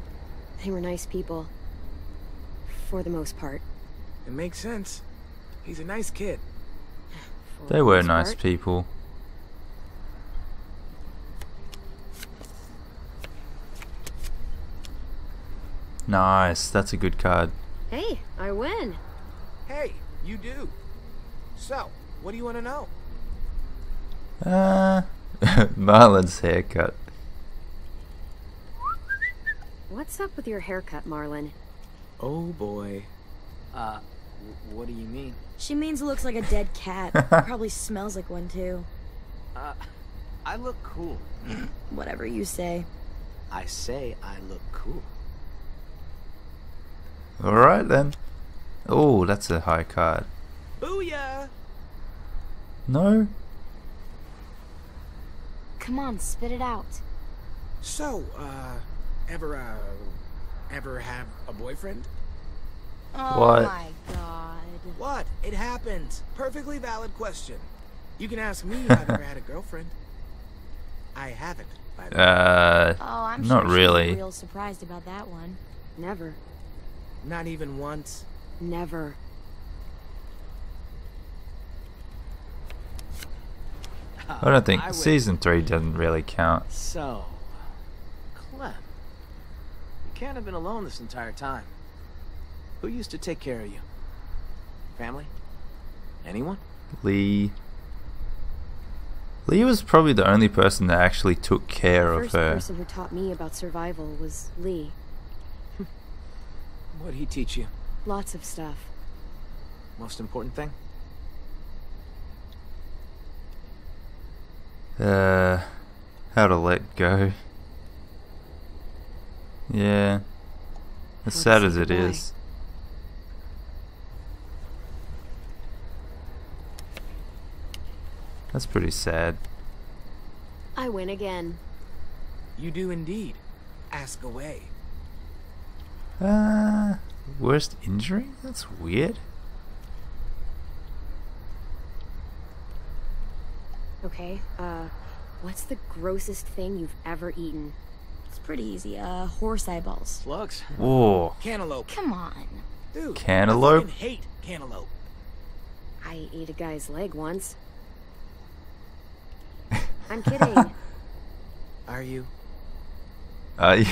They were nice people. For the most part. It makes sense. He's a nice kid. For they were nice part. people. Nice, that's a good card. Hey, I win. Hey, you do. So, what do you want to know? Uh, Marlon's haircut. What's up with your haircut, Marlon? Oh boy. Uh, what do you mean? She means it looks like a dead cat. Probably smells like one too. Uh, I look cool. Whatever you say. I say I look cool. Alright then. Oh, that's a high card. Booyah! No? Come on, spit it out. So, uh, ever, uh, ever have a boyfriend? Oh what? my god. What? It happens. Perfectly valid question. You can ask me if I've ever had a girlfriend. I haven't, by the way. Uh, oh, I'm not sure really. real surprised about that one. Never. Not even once. Never. I don't think I season three doesn't really count. So, Clem, you can't have been alone this entire time. Who used to take care of you? Family? Anyone? Lee. Lee was probably the only person that actually took care of her. The first person who taught me about survival was Lee. What'd he teach you? Lots of stuff. Most important thing? Uh, how to let go. Yeah. As sad as it is. That's pretty sad. I win again. You do indeed. Ask away. Uh, worst injury? That's weird. Okay, uh, what's the grossest thing you've ever eaten? It's pretty easy. Uh, horse eyeballs. Slugs. Whoa. Cantaloupe. Come on. Dude, cantaloupe? I fucking hate cantaloupe. I ate a guy's leg once. I'm kidding. Are you? Are you?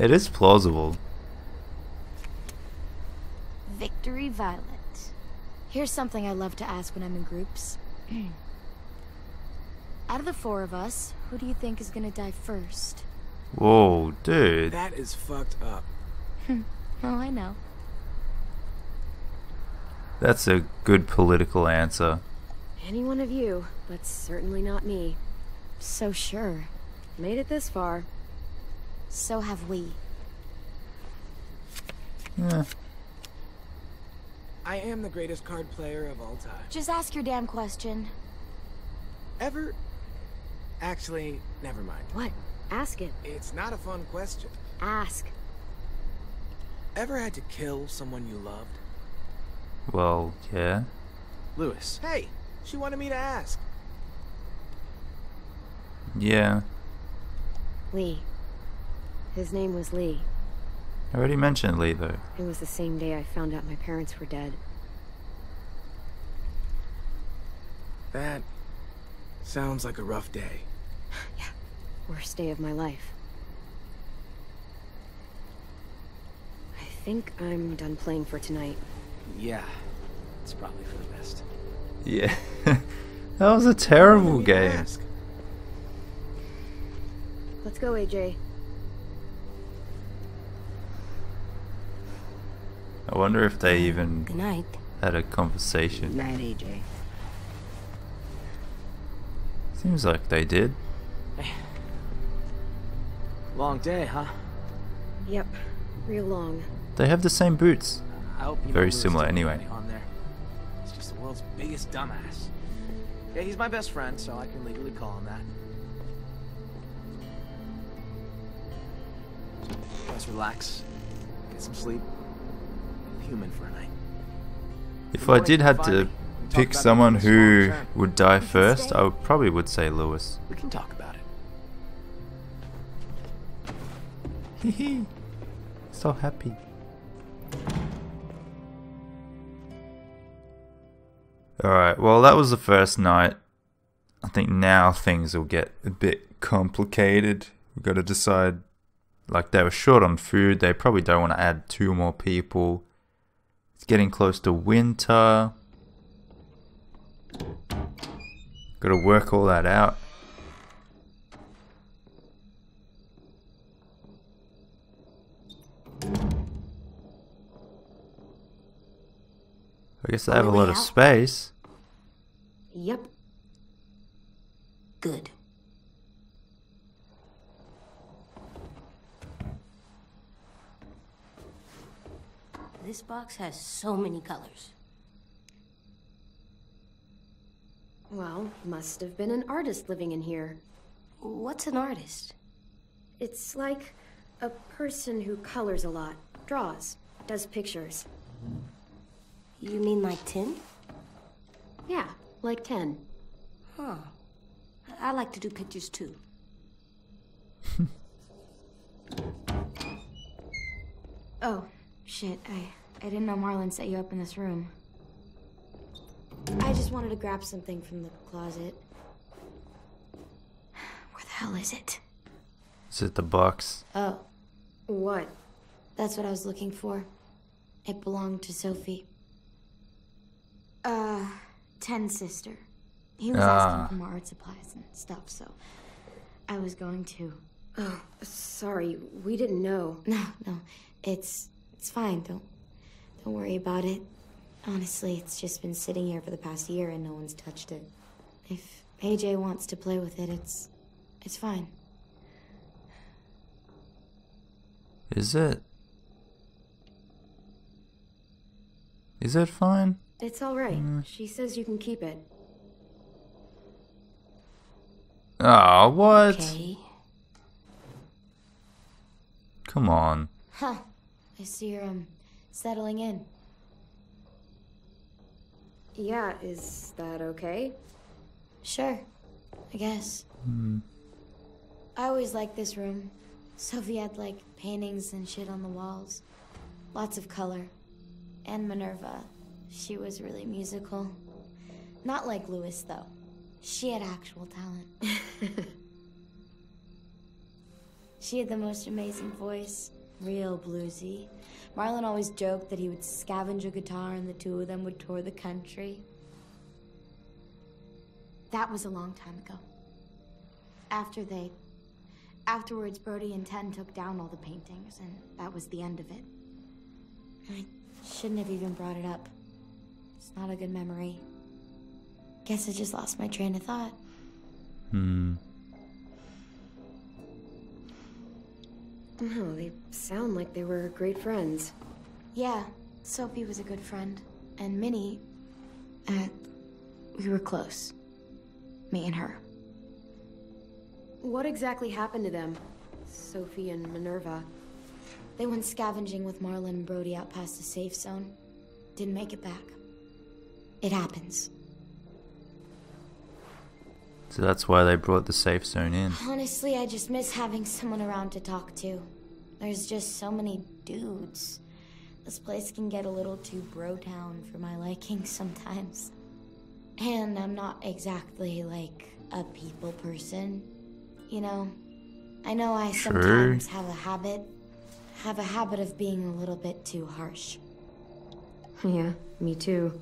It is plausible. Victory Violet. Here's something I love to ask when I'm in groups. Out of the four of us, who do you think is gonna die first? Whoa, dude. That is fucked up. Oh, I know. That's a good political answer. Any one of you, but certainly not me. So sure. Made it this far. So have we. Yeah. I am the greatest card player of all time. Just ask your damn question. Ever? Actually, never mind. What? Ask it. It's not a fun question. Ask. Ever had to kill someone you loved? Well, yeah. Louis. Hey, she wanted me to ask. Yeah. Lee. His name was Lee. I already mentioned Lee, though. It was the same day I found out my parents were dead. That sounds like a rough day. Yeah, worst day of my life. I think I'm done playing for tonight. Yeah, it's probably for the best. Yeah, that was a terrible game. Ask? Let's go, A J. I wonder if they even Good night. had a conversation. Good night, A J. Seems like they did. Long day, huh? Yep, real long. They have the same boots. I hope you Very similar, anyway. On there. It's just the world's biggest dumbass. Yeah, he's my best friend, so I can legally call him that. Let's relax, get some sleep. human for a night. If I did have to pick someone who would die first, I would probably would say Louis. We can talk about it. Hee so happy. Alright, well that was the first night. I think now things will get a bit complicated. We've got to decide, like they were short on food, they probably don't want to add two more people. It's getting close to winter. Got to work all that out. I guess they have a lot of space. Yep. Good. This box has so many colors. Well, must have been an artist living in here. What's an artist? It's like a person who colors a lot, draws, does pictures. You mean like Tin? Yeah, like Tin. Huh. I like to do pictures too. Oh, shit. I, I didn't know Marlon set you up in this room. I just wanted to grab something from the closet. Where the hell is it? Is it the box? Oh. What? That's what I was looking for. It belonged to Sophie. Uh, Ten's sister. He was ah. asking for more art supplies and stuff, so I was going to. Oh, sorry, we didn't know. No, no, it's it's fine. Don't don't worry about it. Honestly, it's just been sitting here for the past year and no one's touched it. If A J wants to play with it, it's it's fine. Is it? Is it fine? It's all right. Mm. She says you can keep it. Oh, what? Okay. Come on. Huh. I see you're um, settling in. Yeah, is that okay? Sure, I guess. Mm. I always liked this room. Sophie had like paintings and shit on the walls. Lots of color. And Minerva. She was really musical. Not like Louis, though. She had actual talent. She had the most amazing voice, real bluesy. Marlon always joked that he would scavenge a guitar and the two of them would tour the country. That was a long time ago. After they... Afterwards, Brody and Ten took down all the paintings, and that was the end of it. I shouldn't have even brought it up. It's not a good memory. Guess I just lost my train of thought. Hmm. No, they sound like they were great friends. Yeah, Sophie was a good friend. And Minnie, uh, we were close. Me and her. What exactly happened to them? Sophie and Minerva. They went scavenging with Marlon and Brody out past the safe zone. Didn't make it back. It happens. So that's why they brought the safe zone in. Honestly, I just miss having someone around to talk to. There's just so many dudes. This place can get a little too bro town for my liking sometimes. And I'm not exactly like a people person. You know, I know I True. sometimes have a habit, have a habit of being a little bit too harsh. Yeah, me too.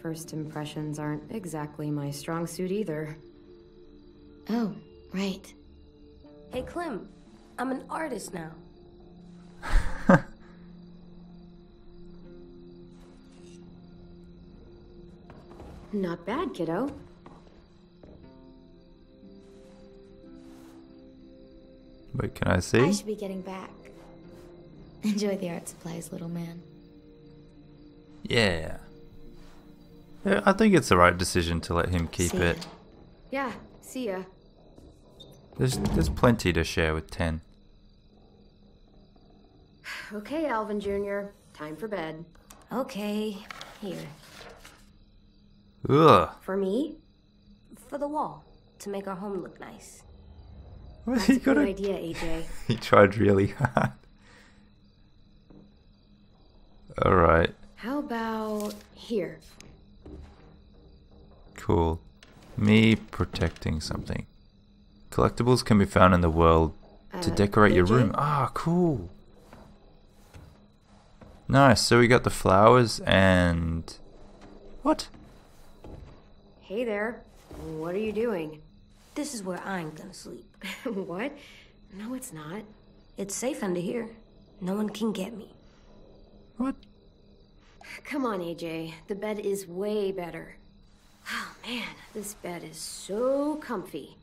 First impressions aren't exactly my strong suit either. Oh, right. Hey, Clem, I'm an artist now. Not bad, kiddo. Wait, can I see? I should be getting back. Enjoy the art supplies, little man. Yeah. Yeah, I think it's the right decision to let him keep it. Yeah, see ya. There's, there's plenty to share with Ten. Okay, Alvin Junior Time for bed. Okay. Here. Ugh. For me? For the wall. To make our home look nice. What's he gonna... That's a good idea, A J. He tried really hard. Alright. How about here? Cool. Me protecting something. Collectibles can be found in the world uh, to decorate your room. Ah, cool. Nice. So we got the flowers and... What? Hey there. What are you doing? This is where I'm gonna sleep. What? No, it's not. It's safe under here. No one can get me. What? Come on, A J. The bed is way better. Oh, man. This bed is so comfy.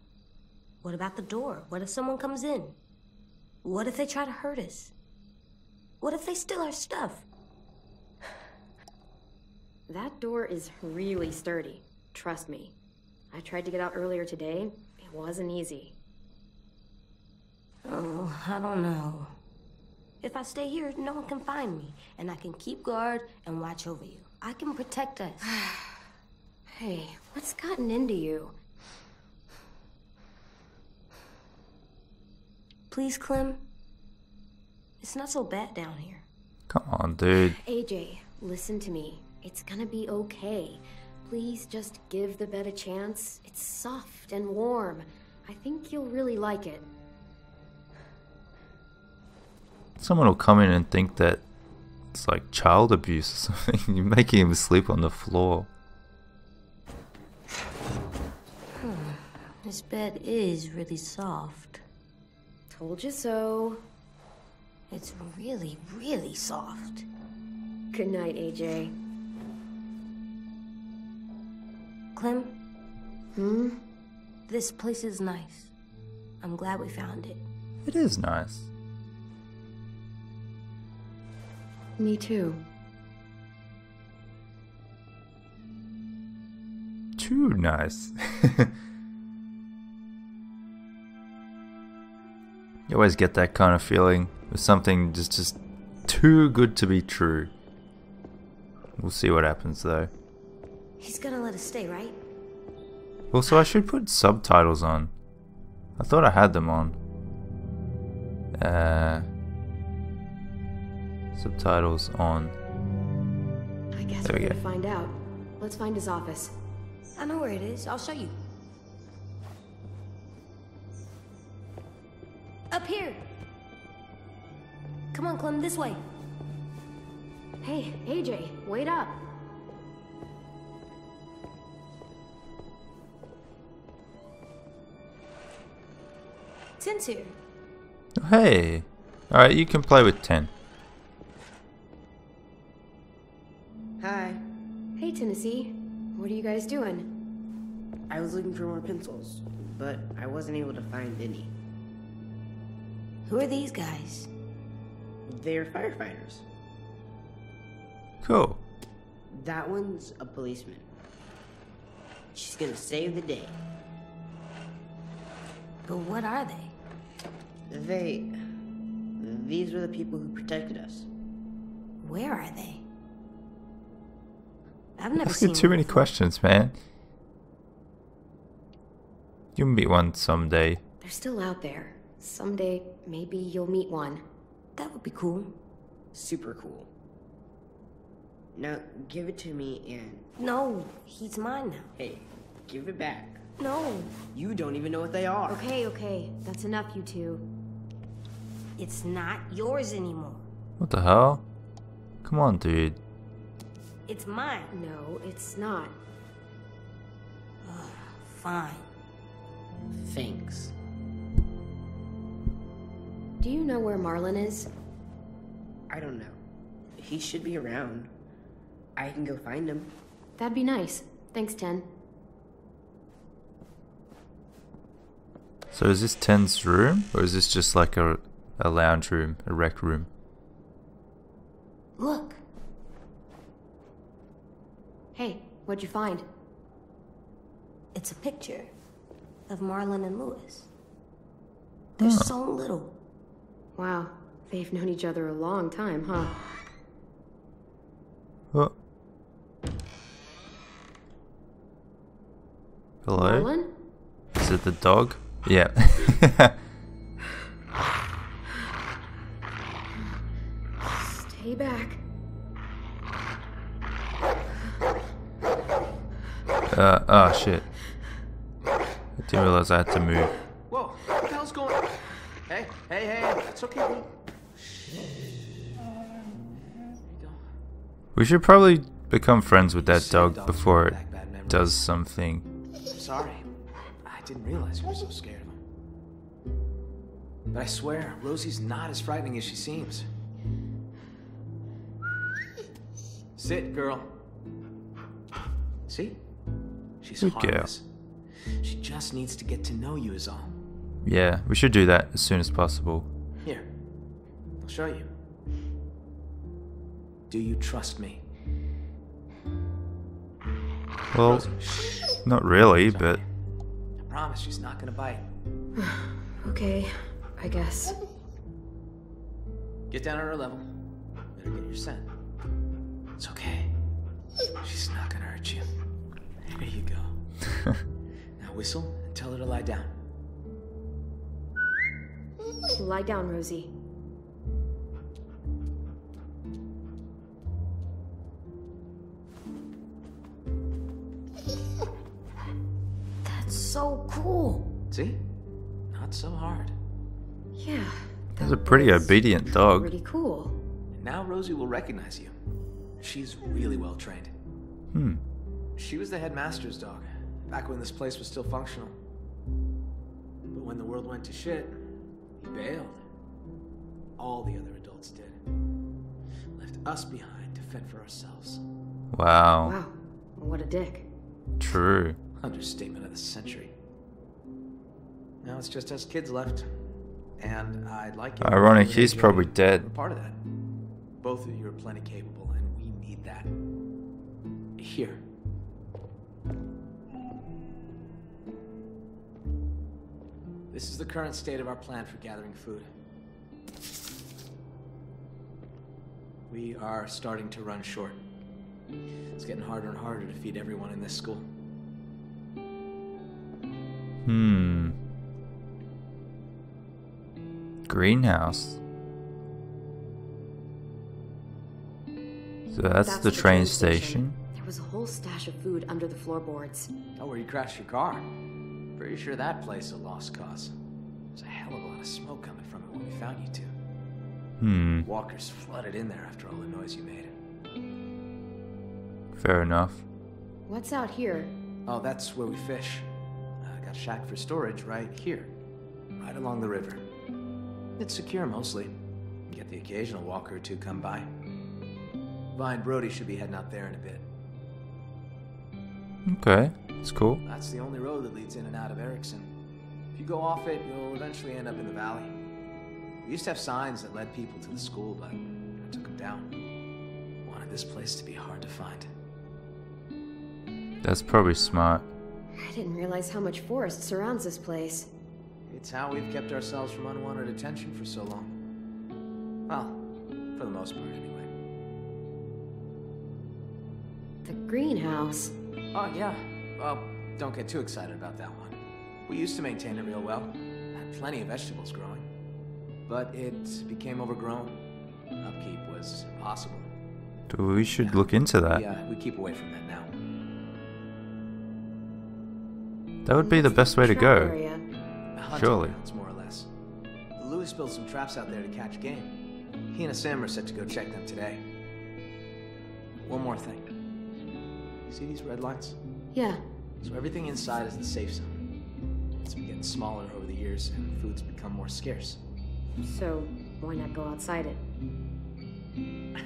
What about the door? What if someone comes in? What if they try to hurt us? What if they steal our stuff? That door is really sturdy. Trust me. I tried to get out earlier today. It wasn't easy. Oh, I don't know. If I stay here, no one can find me. And I can keep guard and watch over you. I can protect us. Hey, what's gotten into you? Please, Clem. It's not so bad down here. Come on, dude. A J, listen to me. It's gonna be okay. Please just give the bed a chance. It's soft and warm. I think you'll really like it. Someone will come in and think that it's like child abuse or something. You're making him sleep on the floor. Hmm. This bed is really soft. Told you so. It's really, really soft. Good night, A J. Clem? Hmm? This place is nice. I'm glad we found it. It is nice. Me too. Too nice. You always get that kind of feeling with something just just too good to be true. We'll see what happens though. He's gonna let us stay, right? Also, I should put subtitles on. I thought I had them on. Uh, subtitles on. I guess we're gonna find out. Let's find his office. I know where it is. I'll show you. Up here. Come on, Clem, this way. Hey, A J, wait up. Ten's here. Hey. Alright, you can play with Ten. Hi. Hey, Tennessee. What are you guys doing? I was looking for more pencils, but I wasn't able to find any. Who are these guys? They're firefighters. Cool. That one's a policeman. She's gonna save the day. But what are they? They... These were the people who protected us. Where are they? I've never seen... Too many questions, man. You'll meet one someday. They're still out there. Someday, maybe you'll meet one. That would be cool. Super cool. Now, give it to me and... No, he's mine now. Hey, give it back. No. You don't even know what they are. Okay, okay. That's enough, you two. It's not yours anymore. What the hell? Come on, dude. It's mine. No, it's not. Ugh, fine. Thanks. Do you know where Marlon is? I don't know. He should be around. I can go find him. That'd be nice. Thanks, Ten. So is this Ten's room? Or is this just like a, a lounge room? A rec room? Look. Hey, what'd you find? It's a picture of Marlon and Louis. They're huh. so little. Wow, they've known each other a long time, huh? Oh. Hello? Marlon? Is it the dog? Yeah. Stay back. Uh, oh shit. I didn't realize I had to move. Whoa, what the hell's going on? Hey, hey, hey, it's okay, Lee. We should probably become friends with that dog before it does something. I'm sorry. I didn't realize you were so scared of him. But I swear, Rosie's not as frightening as she seems. Sit, girl. See? She's harmless. She just needs to get to know you is all. Yeah, we should do that as soon as possible. Here. I'll show you. Do you trust me? Well, Rosie, not really, but... I promise she's not gonna bite. Okay, I guess. Get down on her level. Better get your scent. It's okay. She's not gonna hurt you. There you go. Now whistle and tell her to lie down. Lie down, Rosie. That's so cool. See? Not so hard. Yeah. That that's a pretty obedient dog. Pretty cool. And now Rosie will recognize you. She's really well trained. Hmm. She was the headmaster's dog, back when this place was still functional. But when the world went to shit, he bailed. All the other adults did. Left us behind to fend for ourselves. Wow. Wow. What a dick. True. Understatement of the century. Now it's just us kids left. And I'd like you... Ironic, he's probably dead. Part of that. Both of you are plenty capable, and we need that. Here. This is the current state of our plan for gathering food. We are starting to run short. It's getting harder and harder to feed everyone in this school. Hmm. Greenhouse. So that's, that's the, the train, train station. station. There was a whole stash of food under the floorboards. Oh, where you crashed your car. Pretty sure that place is a lost cause. There's a hell of a lot of smoke coming from it when we found you two. Hmm. Walkers flooded in there after all the noise you made. Fair enough. What's out here? Oh, that's where we fish. I got a shack for storage right here. Right along the river. It's secure mostly. You get the occasional walker or two come by. Vine Brody should be heading out there in a bit. Okay. That's cool. That's the only road that leads in and out of Ericson. If you go off it, you'll eventually end up in the valley. We used to have signs that led people to the school, but I took them down. Wanted this place to be hard to find. That's probably smart. I didn't realize how much forest surrounds this place. It's how we've kept ourselves from unwanted attention for so long. Well, for the most part, anyway. The greenhouse. Oh, yeah. Well, don't get too excited about that one. We used to maintain it real well. Had plenty of vegetables growing. But it became overgrown. Upkeep was impossible. We should yeah, look into that. Yeah, we, uh, we keep away from that now. That would be the best way to go. Surely. Rounds, more or less. Louis built some traps out there to catch game. He and Aasim are set to go check them today. One more thing. See these red lights? Yeah. So everything inside is the safe zone. It's been getting smaller over the years, and food's become more scarce. So, why not go outside it? I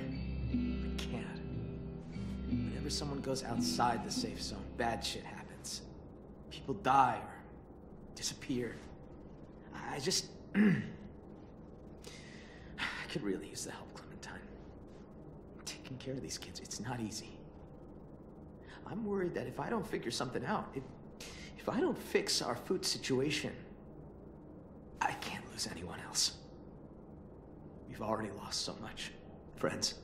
can't. Whenever someone goes outside the safe zone, bad shit happens. People die or disappear. I just... I could really use the help, Clementine. Taking care of these kids, it's not easy. I'm worried that if I don't figure something out, if, if I don't fix our food situation, I can't lose anyone else. We've already lost so much. Friends,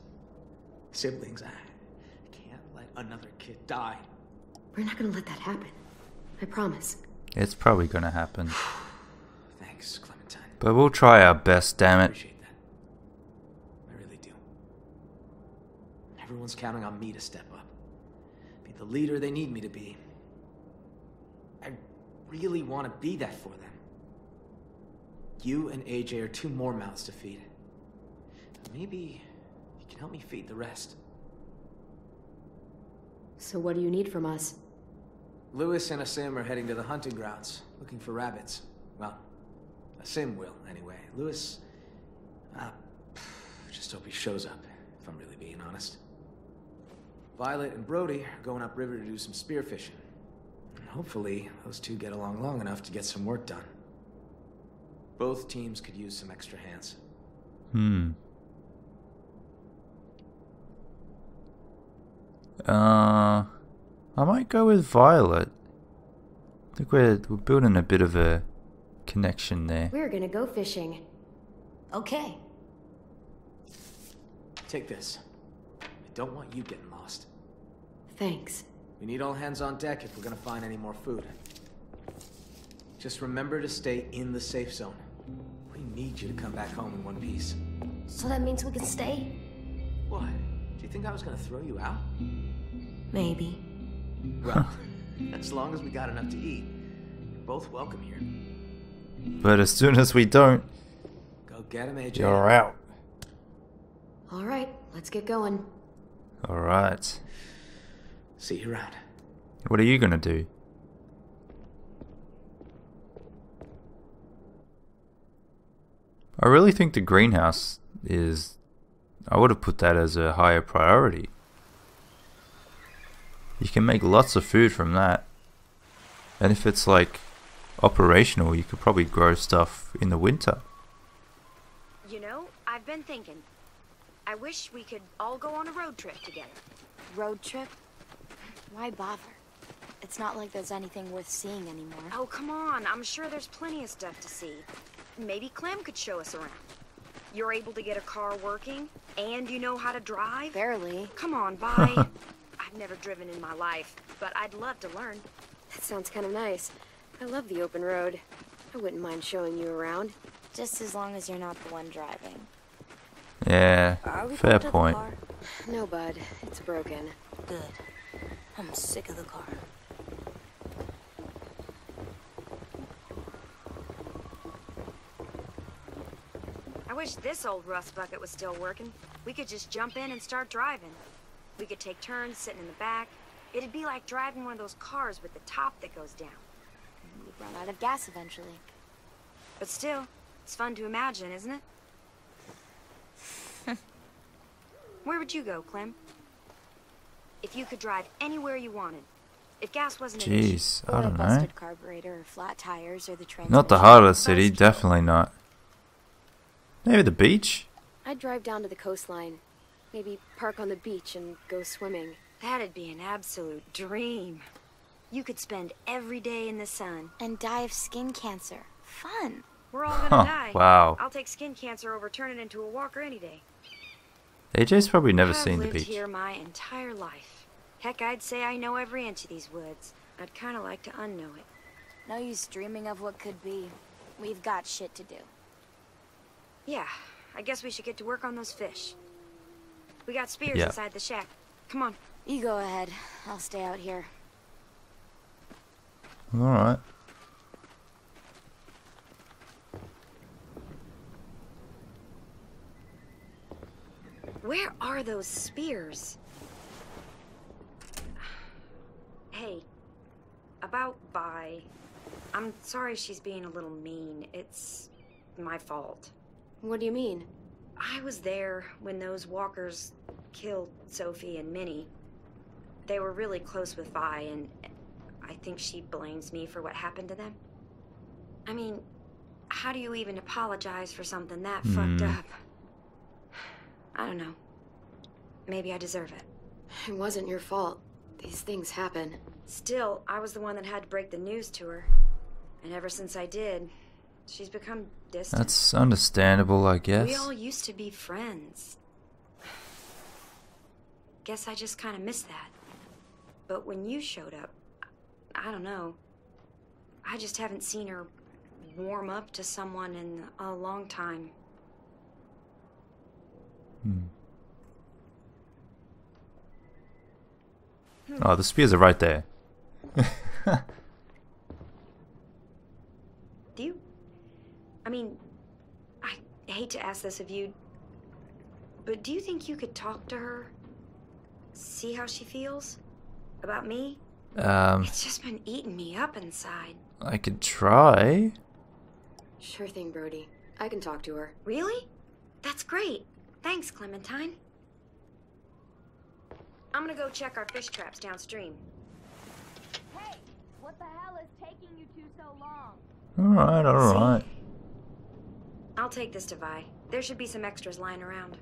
siblings, I, another kid died. We're not gonna let that happen. I promise. It's probably gonna happen. Thanks, Clementine. But we'll try our best, damn it. I appreciate that. I really do. Everyone's counting on me to step up. Be the leader they need me to be. I really want to be that for them. You and A J are two more mouths to feed. Maybe you can help me feed the rest. So what do you need from us? Louis and Aasim are heading to the hunting grounds, looking for rabbits. Well, Aasim will, anyway. Louis... Uh, just hope he shows up, if I'm really being honest. Violet and Brody are going upriver to do some spearfishing. And hopefully, those two get along long enough to get some work done. Both teams could use some extra hands. Hmm. Uh, I might go with Violet. I think we're, we're building a bit of a connection there. We're gonna go fishing. Okay. Take this. I don't want you getting lost. Thanks. We need all hands on deck if we're gonna find any more food. Just remember to stay in the safe zone. We need you to come back home in one piece. So that means we can stay? What? Do you think I was gonna throw you out? Maybe. Well, as long as we got enough to eat, you're both welcome here. But as soon as we don't, go get him, A J. You're out. All right, let's get going. All right. See you around. What are you gonna do? I really think the greenhouse is... I would have put that as a higher priority. You can make lots of food from that. And if it's like operational, you could probably grow stuff in the winter. You know, I've been thinking. I wish we could all go on a road trip together. Road trip? Why bother? It's not like there's anything worth seeing anymore. Oh, come on. I'm sure there's plenty of stuff to see. Maybe Clem could show us around. You're able to get a car working, and you know how to drive? Barely. Come on, bye. I've never driven in my life, but I'd love to learn. That sounds kind of nice. I love the open road. I wouldn't mind showing you around. Just as long as you're not the one driving. Yeah, fair point. No, bud. It's broken. Good. I'm sick of the car. I wish this old rust bucket was still working. We could just jump in and start driving. We could take turns sitting in the back. It'd be like driving one of those cars with the top that goes down. We'd run out of gas eventually. But still, it's fun to imagine, isn't it? Where would you go, Clem? If you could drive anywhere you wanted. If gas wasn't Jeez, an issue. I don't know. Busted carburetor or flat tires or the transmission. Not the heart of the city, definitely not. Maybe the beach? I'd drive down to the coastline. Maybe park on the beach and go swimming. That'd be an absolute dream. You could spend every day in the sun. And die of skin cancer. Fun. We're all gonna huh, die. Wow. I'll take skin cancer over turning into a walker any day. A J's probably never I've seen the beach. I've lived here my entire life. Heck, I'd say I know every inch of these woods. I'd kind of like to unknow it. No use dreaming of what could be. We've got shit to do. Yeah, I guess we should get to work on those fish. We got spears yeah. inside the shack. Come on. You go ahead. I'll stay out here. All right. Where are those spears? Hey, about Vi. I'm sorry she's being a little mean. It's my fault. What do you mean? I was there when those walkers killed Sophie and Minnie. They were really close with Vi, and I think she blames me for what happened to them. I mean, how do you even apologize for something that mm. fucked up? I don't know. Maybe I deserve it. It wasn't your fault. These things happen. Still, I was the one that had to break the news to her. And ever since I did, she's become distant. That's understandable, I guess. We all used to be friends. Guess I just kind of miss that. But when you showed up, I don't know. I just haven't seen her warm up to someone in a long time. Hmm. Oh, the spears are right there. Do you? I mean, I hate to ask this of you, but do you think you could talk to her? See how she feels? About me? Um, it's just been eating me up inside. I could try. Sure thing, Brody. I can talk to her. Really? That's great. Thanks, Clementine. I'm gonna go check our fish traps downstream. Hey, what the hell is taking you two so long? Alright, alright. I'll take this to Vi. There should be some extras lying around.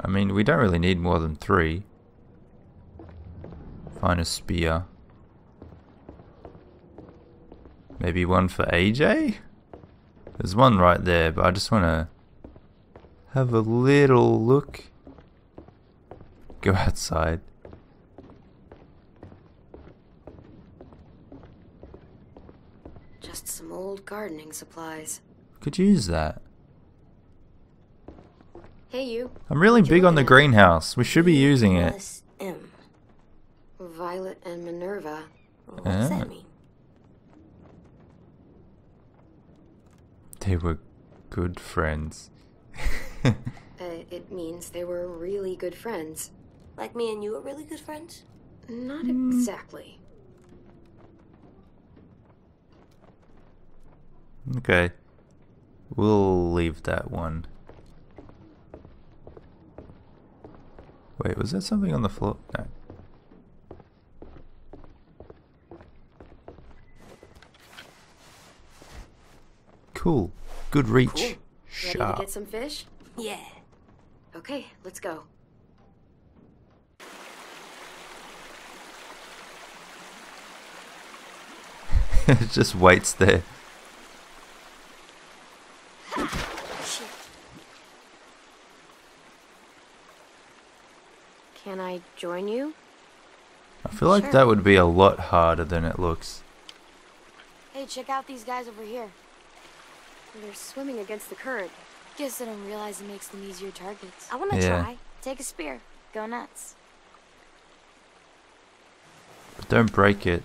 I mean, we don't really need more than three. Find a spear. Maybe one for A J? There's one right there, but I just want to have a little look. Go outside. Just some old gardening supplies. Could use that. Hey, you. I'm really big on the greenhouse. We should be using it. Violet and Minerva. What does that mean? They were good friends. uh, it means they were really good friends. Like me and you were really good friends? Not mm. exactly. Okay. We'll leave that one. Wait, was that something on the floor? No. Cool. Good reach. Cool. Sharp. Ready to get some fish? Yeah. Okay, let's go. It just waits there. Can I join you? I feel like sure. that would be a lot harder than it looks. Hey, check out these guys over here. They're swimming against the current. Guess they don't realize it makes them easier targets. I want to yeah. try. Take a spear. Go nuts. But don't break it.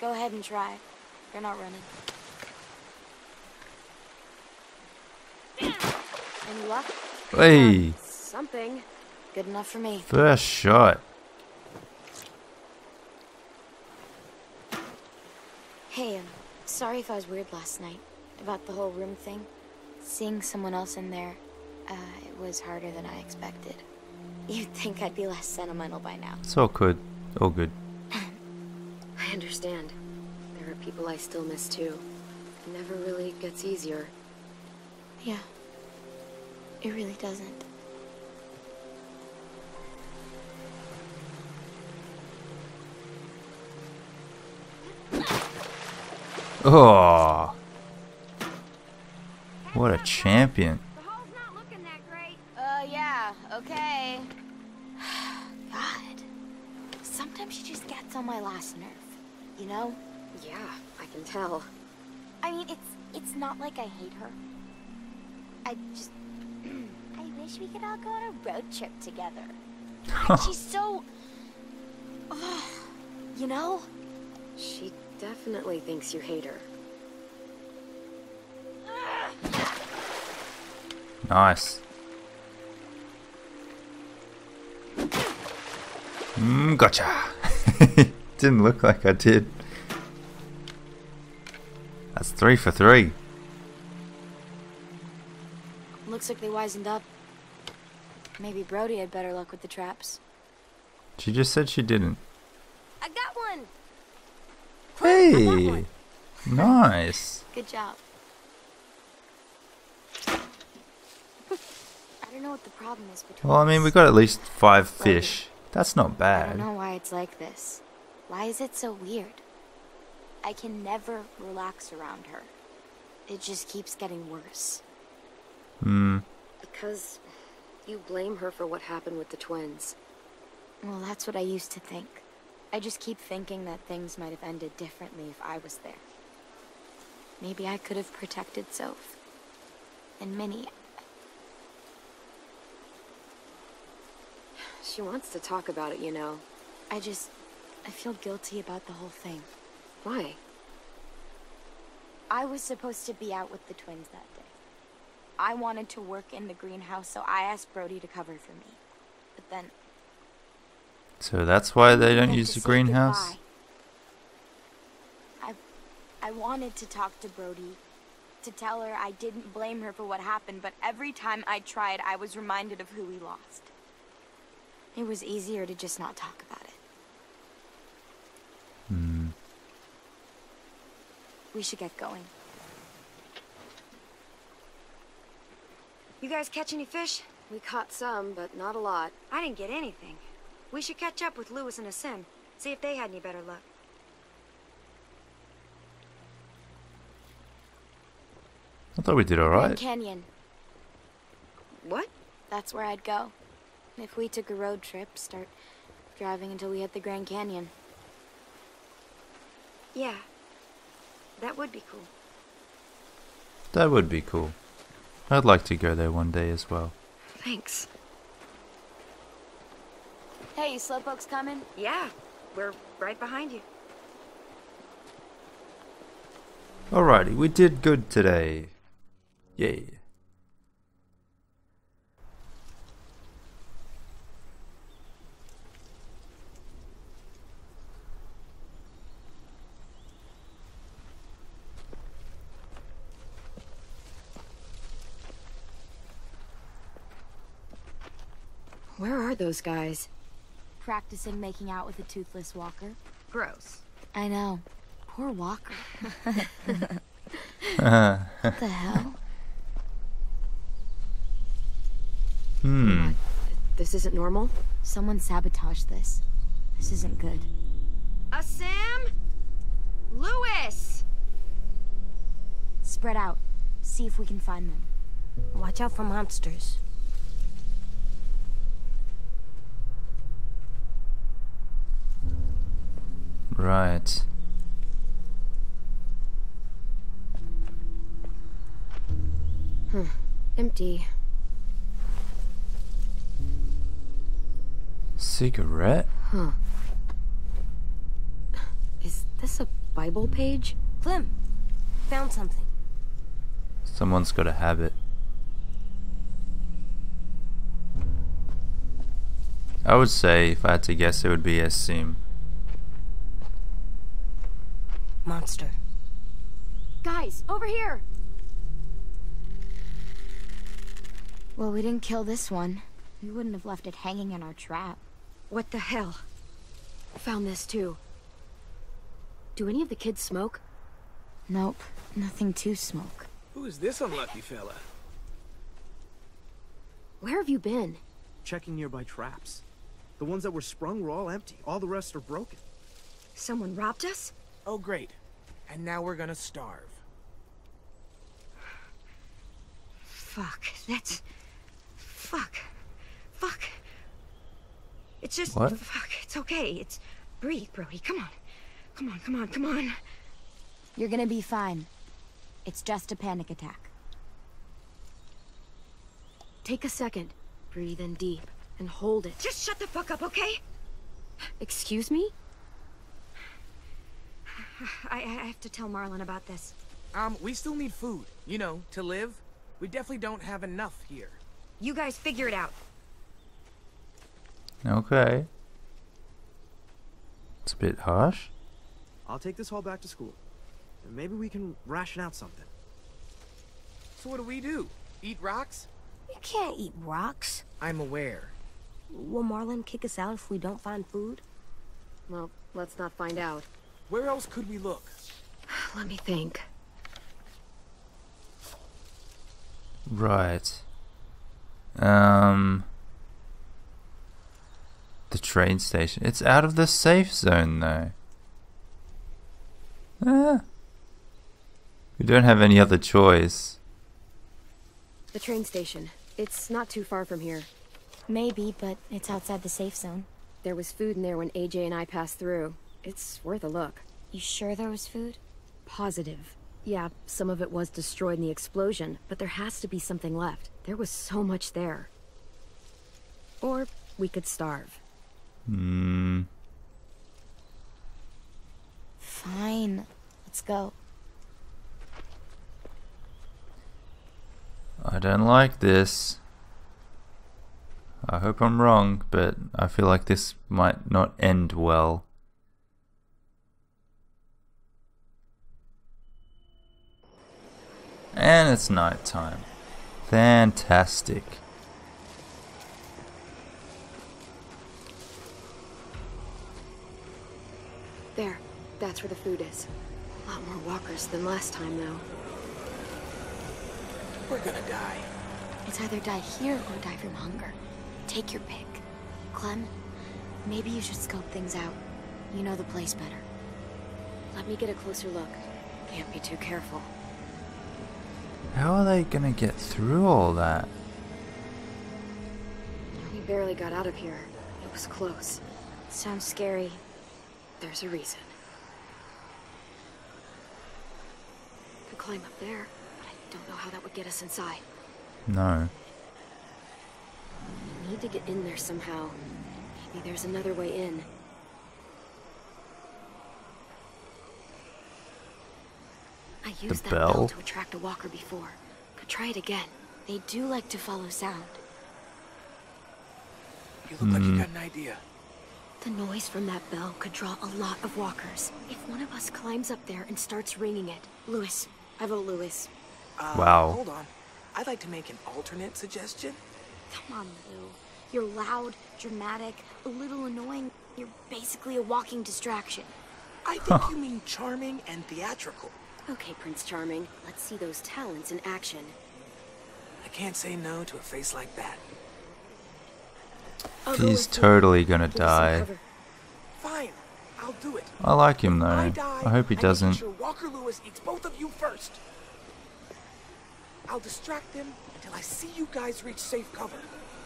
Go ahead and try. You're not running. Any luck? Hey. Something. Good enough for me. First shot. Hey, I'm sorry if I was weird last night, about the whole room thing. Seeing someone else in there, uh, it was harder than I expected. You'd think I'd be less sentimental by now. It's all good. All good. I understand. There are people I still miss too. It never really gets easier. Yeah. It really doesn't. Oh, what a champion. The hole's not looking that great. Uh, yeah, okay. God, sometimes she just gets on my last nerve, you know? Yeah, I can tell. I mean, it's it's not like I hate her. I just, I wish we could all go on a road trip together. She's so, uh, you know? She definitely thinks you hate her. Nice. Mm, gotcha. Didn't look like I did. That's three for three. Looks like they wisened up. Maybe Brody had better luck with the traps. She just said she didn't. I got one. Hey, nice. Good job. I don't know what the problem is between. Well, I mean, we got at least five fish. That's not bad. I don't know why it's like this. Why is it so weird? I can never relax around her. It just keeps getting worse. Hmm. Because you blame her for what happened with the twins. Well, that's what I used to think. I just keep thinking that things might have ended differently if I was there. Maybe I could have protected Soph. And Minnie. She wants to talk about it, you know. I just... I feel guilty about the whole thing. Why? I was supposed to be out with the twins that day. I wanted to work in the greenhouse, so I asked Brody to cover for me. But then... So that's why they don't use the greenhouse? I, I wanted to talk to Brody, to tell her I didn't blame her for what happened, but every time I tried, I was reminded of who we lost. It was easier to just not talk about it. Hmm. We should get going. You guys catch any fish? We caught some, but not a lot. I didn't get anything. We should catch up with Louis and Aasim, see if they had any better luck. I thought we did all right. Canyon. What? That's where I'd go. If we took a road trip, start driving until we hit the Grand Canyon. Yeah. That would be cool. That would be cool. I'd like to go there one day as well. Thanks. Hey, you slowpokes coming? Yeah, we're right behind you. Alrighty, we did good today. Yay. Where are those guys? Practicing making out with a toothless walker. Gross. I know. Poor walker. What the hell? Hmm. God, this isn't normal. Someone sabotaged this. This isn't good. Aasim? Louis! Spread out. See if we can find them. Watch out for monsters. Right. Huh. Empty. Cigarette? Huh. Is this a Bible page? Clem, found something. Someone's got a habit. I would say, if I had to guess, it would be Aasim. Monster. Guys, over here! Well, we didn't kill this one. We wouldn't have left it hanging in our trap. What the hell? Found this too. Do any of the kids smoke? Nope. Nothing to smoke. Who is this unlucky fella? Where have you been? Checking nearby traps. The ones that were sprung were all empty. All the rest are broken. Someone robbed us? Oh great. And now we're gonna starve. Fuck. That's... Fuck. Fuck. It's just... What? Fuck. It's okay. It's... Breathe, Brody. Come on. Come on, come on, come on. You're gonna be fine. It's just a panic attack. Take a second. Breathe in deep. And hold it. Just shut the fuck up, okay? Excuse me? I, I have to tell Marlon about this. Um, we still need food, you know, to live. We definitely don't have enough here. You guys figure it out. Okay. It's a bit harsh. I'll take this haul back to school. And maybe we can ration out something. So what do we do? Eat rocks? You can't eat rocks. I'm aware. Will Marlon kick us out if we don't find food? Well, let's not find out. Where else could we look? Let me think. Right. Um. The train station. It's out of the safe zone, though. Ah. We don't have any other choice. The train station. It's not too far from here. Maybe, but it's outside the safe zone. There was food in there when A J and I passed through. It's worth a look. You sure there was food? Positive. Yeah, some of it was destroyed in the explosion, but there has to be something left. There was so much there. Or we could starve. Hmm. Fine. Let's go. I don't like this. I hope I'm wrong, but I feel like this might not end well. And it's night time. Fantastic. There, that's where the food is. A lot more walkers than last time, though. We're gonna die. It's either die here or die from hunger. Take your pick. Clem, maybe you should scope things out. You know the place better. Let me get a closer look. Can't be too careful. How are they gonna get through all that? We barely got out of here. It was close. Sounds scary. There's a reason. Could climb up there. Don't know how that would get us inside. No. We need to get in there somehow. Maybe there's another way in. I used that bell to attract a walker before. Could try it again. They do like to follow sound. You look mm. like you got an idea. The noise from that bell could draw a lot of walkers. If one of us climbs up there and starts ringing it, Louis, I vote Louis. Uh, wow. Hold on. I'd like to make an alternate suggestion. Come on, Lou. You're loud, dramatic, a little annoying. You're basically a walking distraction. I think you mean charming and theatrical. Okay, Prince Charming. Let's see those talents in action. I can't say no to a face like that. He's totally gonna die. Fine. I'll do it. I like him though. I, die, I hope he doesn't. Sure Walker Lewis eats both of you first. I'll distract them until I see you guys reach safe cover.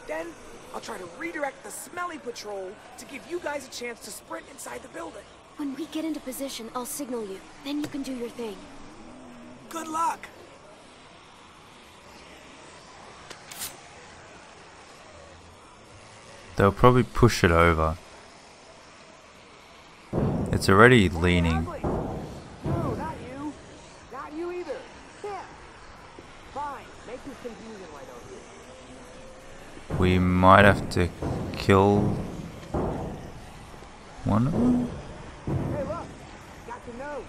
Then, I'll try to redirect the smelly patrol to give you guys a chance to sprint inside the building. When we get into position, I'll signal you. Then you can do your thing. Good luck! They'll probably push it over. It's already leaning. We might have to kill one of them. Hey, look! Got to know.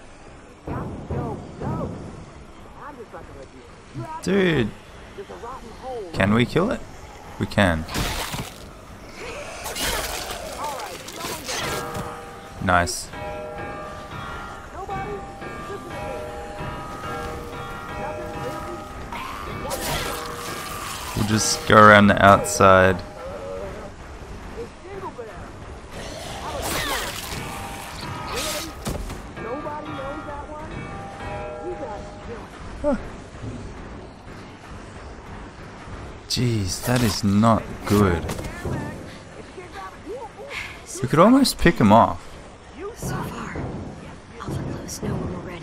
Got to know. No. I'm just fucking with you. Dude, there's a rotten hole. Can we kill it? We can. Nice. Just go around the outside. Huh. Jeez, that is not good. We could almost pick him off. So far, I'll let those know when we're ready.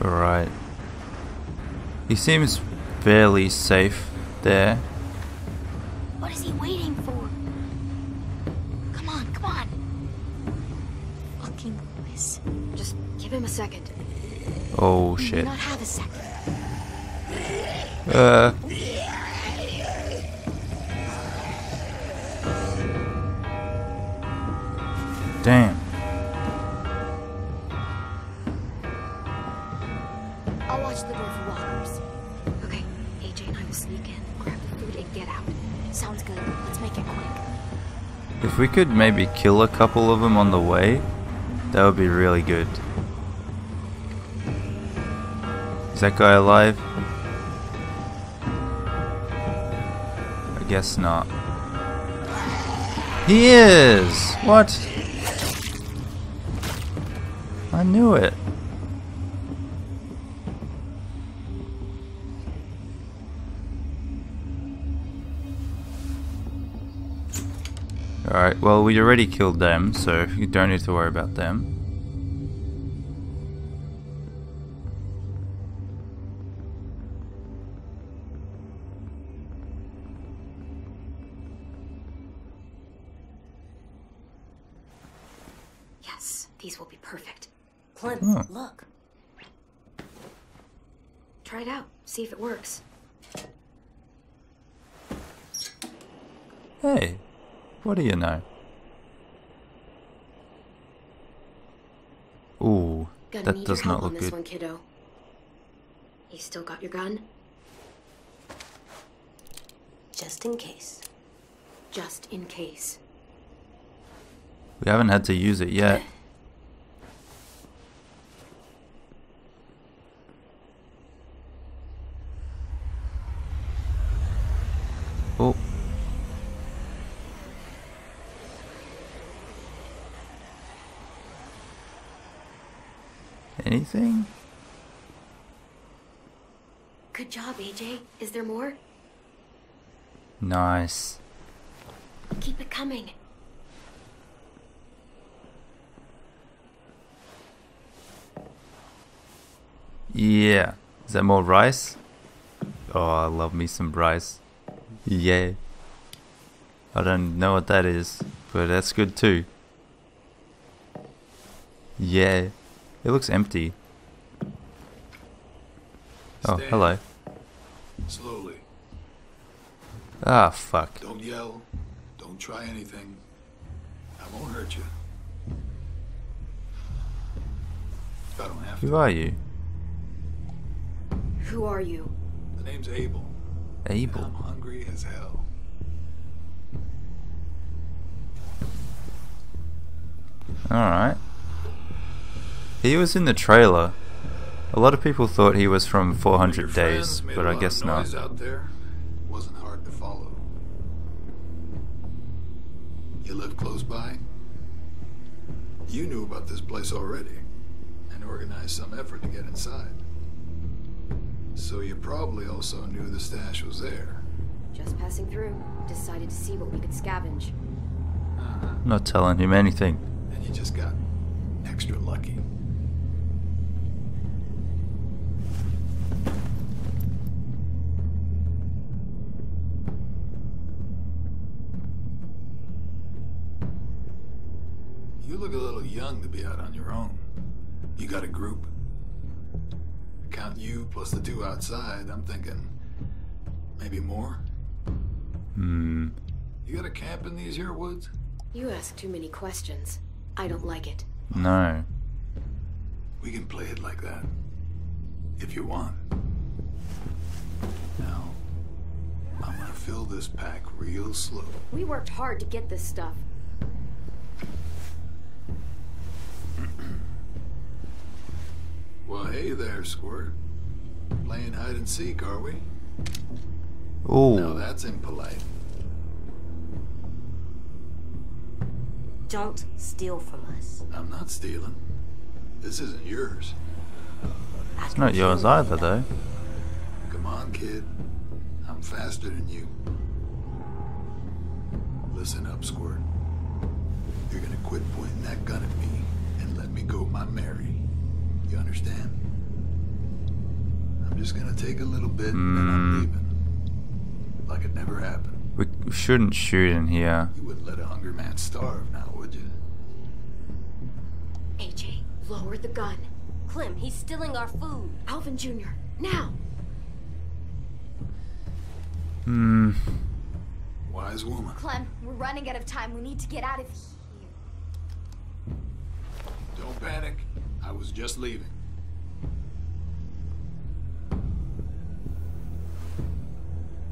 Alright. He seems fairly safe there. What is he waiting for? Come on, come on. Fucking Louis. Just give him a second. Oh shit. Not have a second. Uh Damn. If we could maybe kill a couple of them on the way, that would be really good. Is that guy alive? I guess not. He is! What? I knew it. Alright, well, we already killed them, so you don't need to worry about them. Yes, these will be perfect. Clint, oh. Look. Try it out, see if it works. Hey. What do you know? Ooh, that does not look good. Kiddo. You still got your gun? Just in case. Just in case. We haven't had to use it yet. Oh. Anything? Good job, A J. Is there more? Nice. Keep it coming. Yeah. Is that more rice? Oh, I love me some rice. Yeah. I don't know what that is, but that's good too. Yeah. It looks empty. Oh, Stand. Hello. Slowly. Ah, fuck. Don't yell. Don't try anything. I won't hurt you. I don't have to. Who are you? Who are you? The name's Abel. Abel. I'm hungry as hell. Alright. He was in the trailer. A lot of people thought he was from four hundred days, but I guess not. Out there. Wasn't hard to follow. You live close by? You knew about this place already and organized some effort to get inside. So you probably also knew the stash was there. Just passing through, decided to see what we could scavenge. Uh-huh. Not telling him anything. And you just got extra lucky. Look a little young to be out on your own. You got a group? Count you plus the two outside, I'm thinking maybe more? Hmm. You got a camp in these here woods? You ask too many questions. I don't like it. No. We can play it like that. If you want. Now, I'm gonna fill this pack real slow. We worked hard to get this stuff. Well, hey there, Squirt. Playing hide and seek, are we? Oh. No, that's impolite. Don't steal from us. I'm not stealing. This isn't yours. It's not yours either, though. Come on, kid. I'm faster than you. Listen up, Squirt. You're gonna quit pointing that gun at me and let me go my merry. You understand? I'm just gonna take a little bit and then I'm leaving. Like it never happened. We shouldn't shoot in here. You wouldn't let a hungry man starve now, would you? A J, lower the gun. Clem, he's stealing our food. Alvin Junior, now! Hmm. Wise woman. Clem, we're running out of time. We need to get out of here. Don't panic. I was just leaving.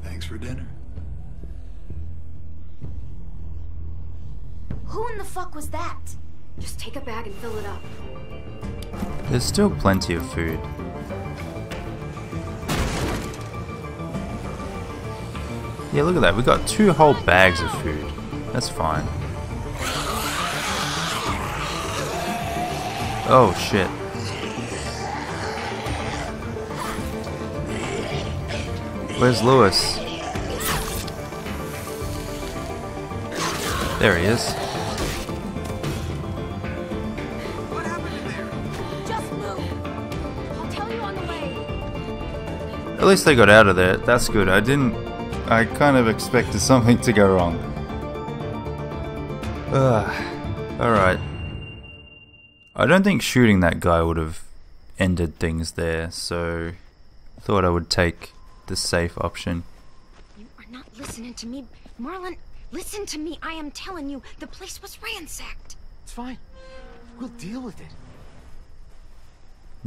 Thanks for dinner. Who in the fuck was that? Just take a bag and fill it up. There's still plenty of food. Yeah, look at that. We got two whole bags of food. That's fine. Oh shit. Where's Louis? There he is. What happened in there? Just move. I'll tell you on the way. At least I got out of there. That's good. I didn't. I kind of expected something to go wrong. Ugh. Alright. I don't think shooting that guy would have ended things there, so I thought I would take the safe option. You are not listening to me, Marlon. Listen to me. I am telling you, the place was ransacked. It's fine. We'll deal with it.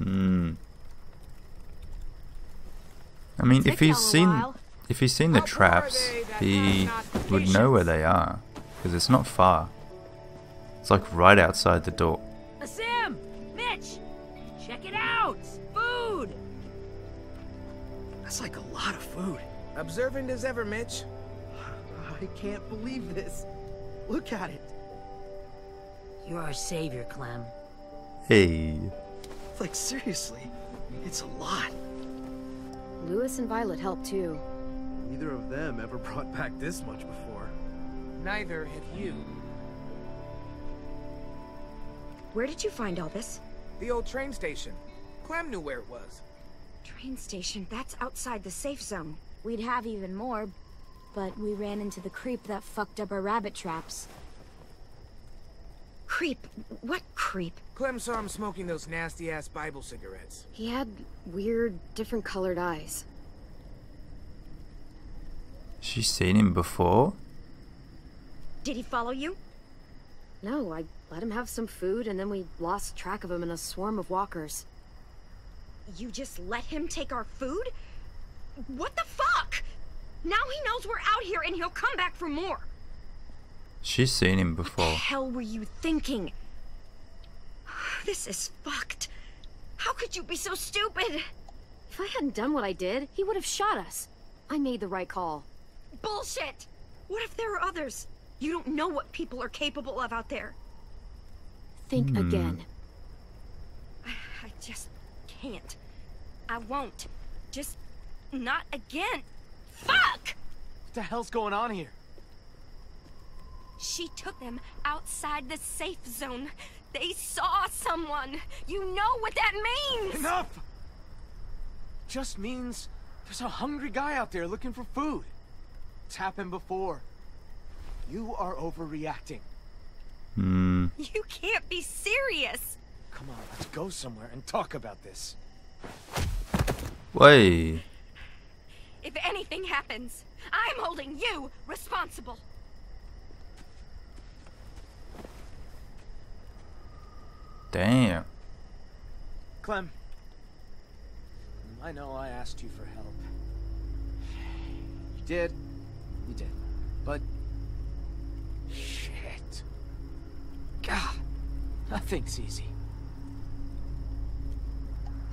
Hmm. I mean, if he's seen, if he's seen the traps, he would know where they are, because it's not far. It's like right outside the door. Aasim! Mitch! Check it out! It's food! That's like a lot of food. Observant as ever, Mitch. I can't believe this. Look at it. You're our savior, Clem. Hey. Like, seriously, it's a lot. Louis and Violet helped too. Neither of them ever brought back this much before. Neither have you. Where did you find all this? The old train station. Clem knew where it was. Train station? That's outside the safe zone. We'd have even more, but we ran into the creep that fucked up our rabbit traps. Creep? What creep? Clem saw him smoking those nasty-ass Bible cigarettes. He had weird, different colored eyes. She's seen him before? Did he follow you? No, I let him have some food, and then we lost track of him in a swarm of walkers. You just let him take our food? What the fuck? Now he knows we're out here, and he'll come back for more. She's seen him before. What the hell were you thinking? This is fucked. How could you be so stupid? If I hadn't done what I did, he would have shot us. I made the right call. Bullshit! What if there were others? You don't know what people are capable of out there. Think mm. again. I, I just can't. I won't. Just not again. Fuck! What the hell's going on here? She took them outside the safe zone. They saw someone. You know what that means! Enough! It just means there's a hungry guy out there looking for food. It's happened before. You are overreacting. Hmm. You can't be serious. Come on, let's go somewhere and talk about this. Wait. If anything happens, I'm holding you responsible. Damn. Clem, I know I asked you for help. You did. You did. But... shit. God, nothing's easy.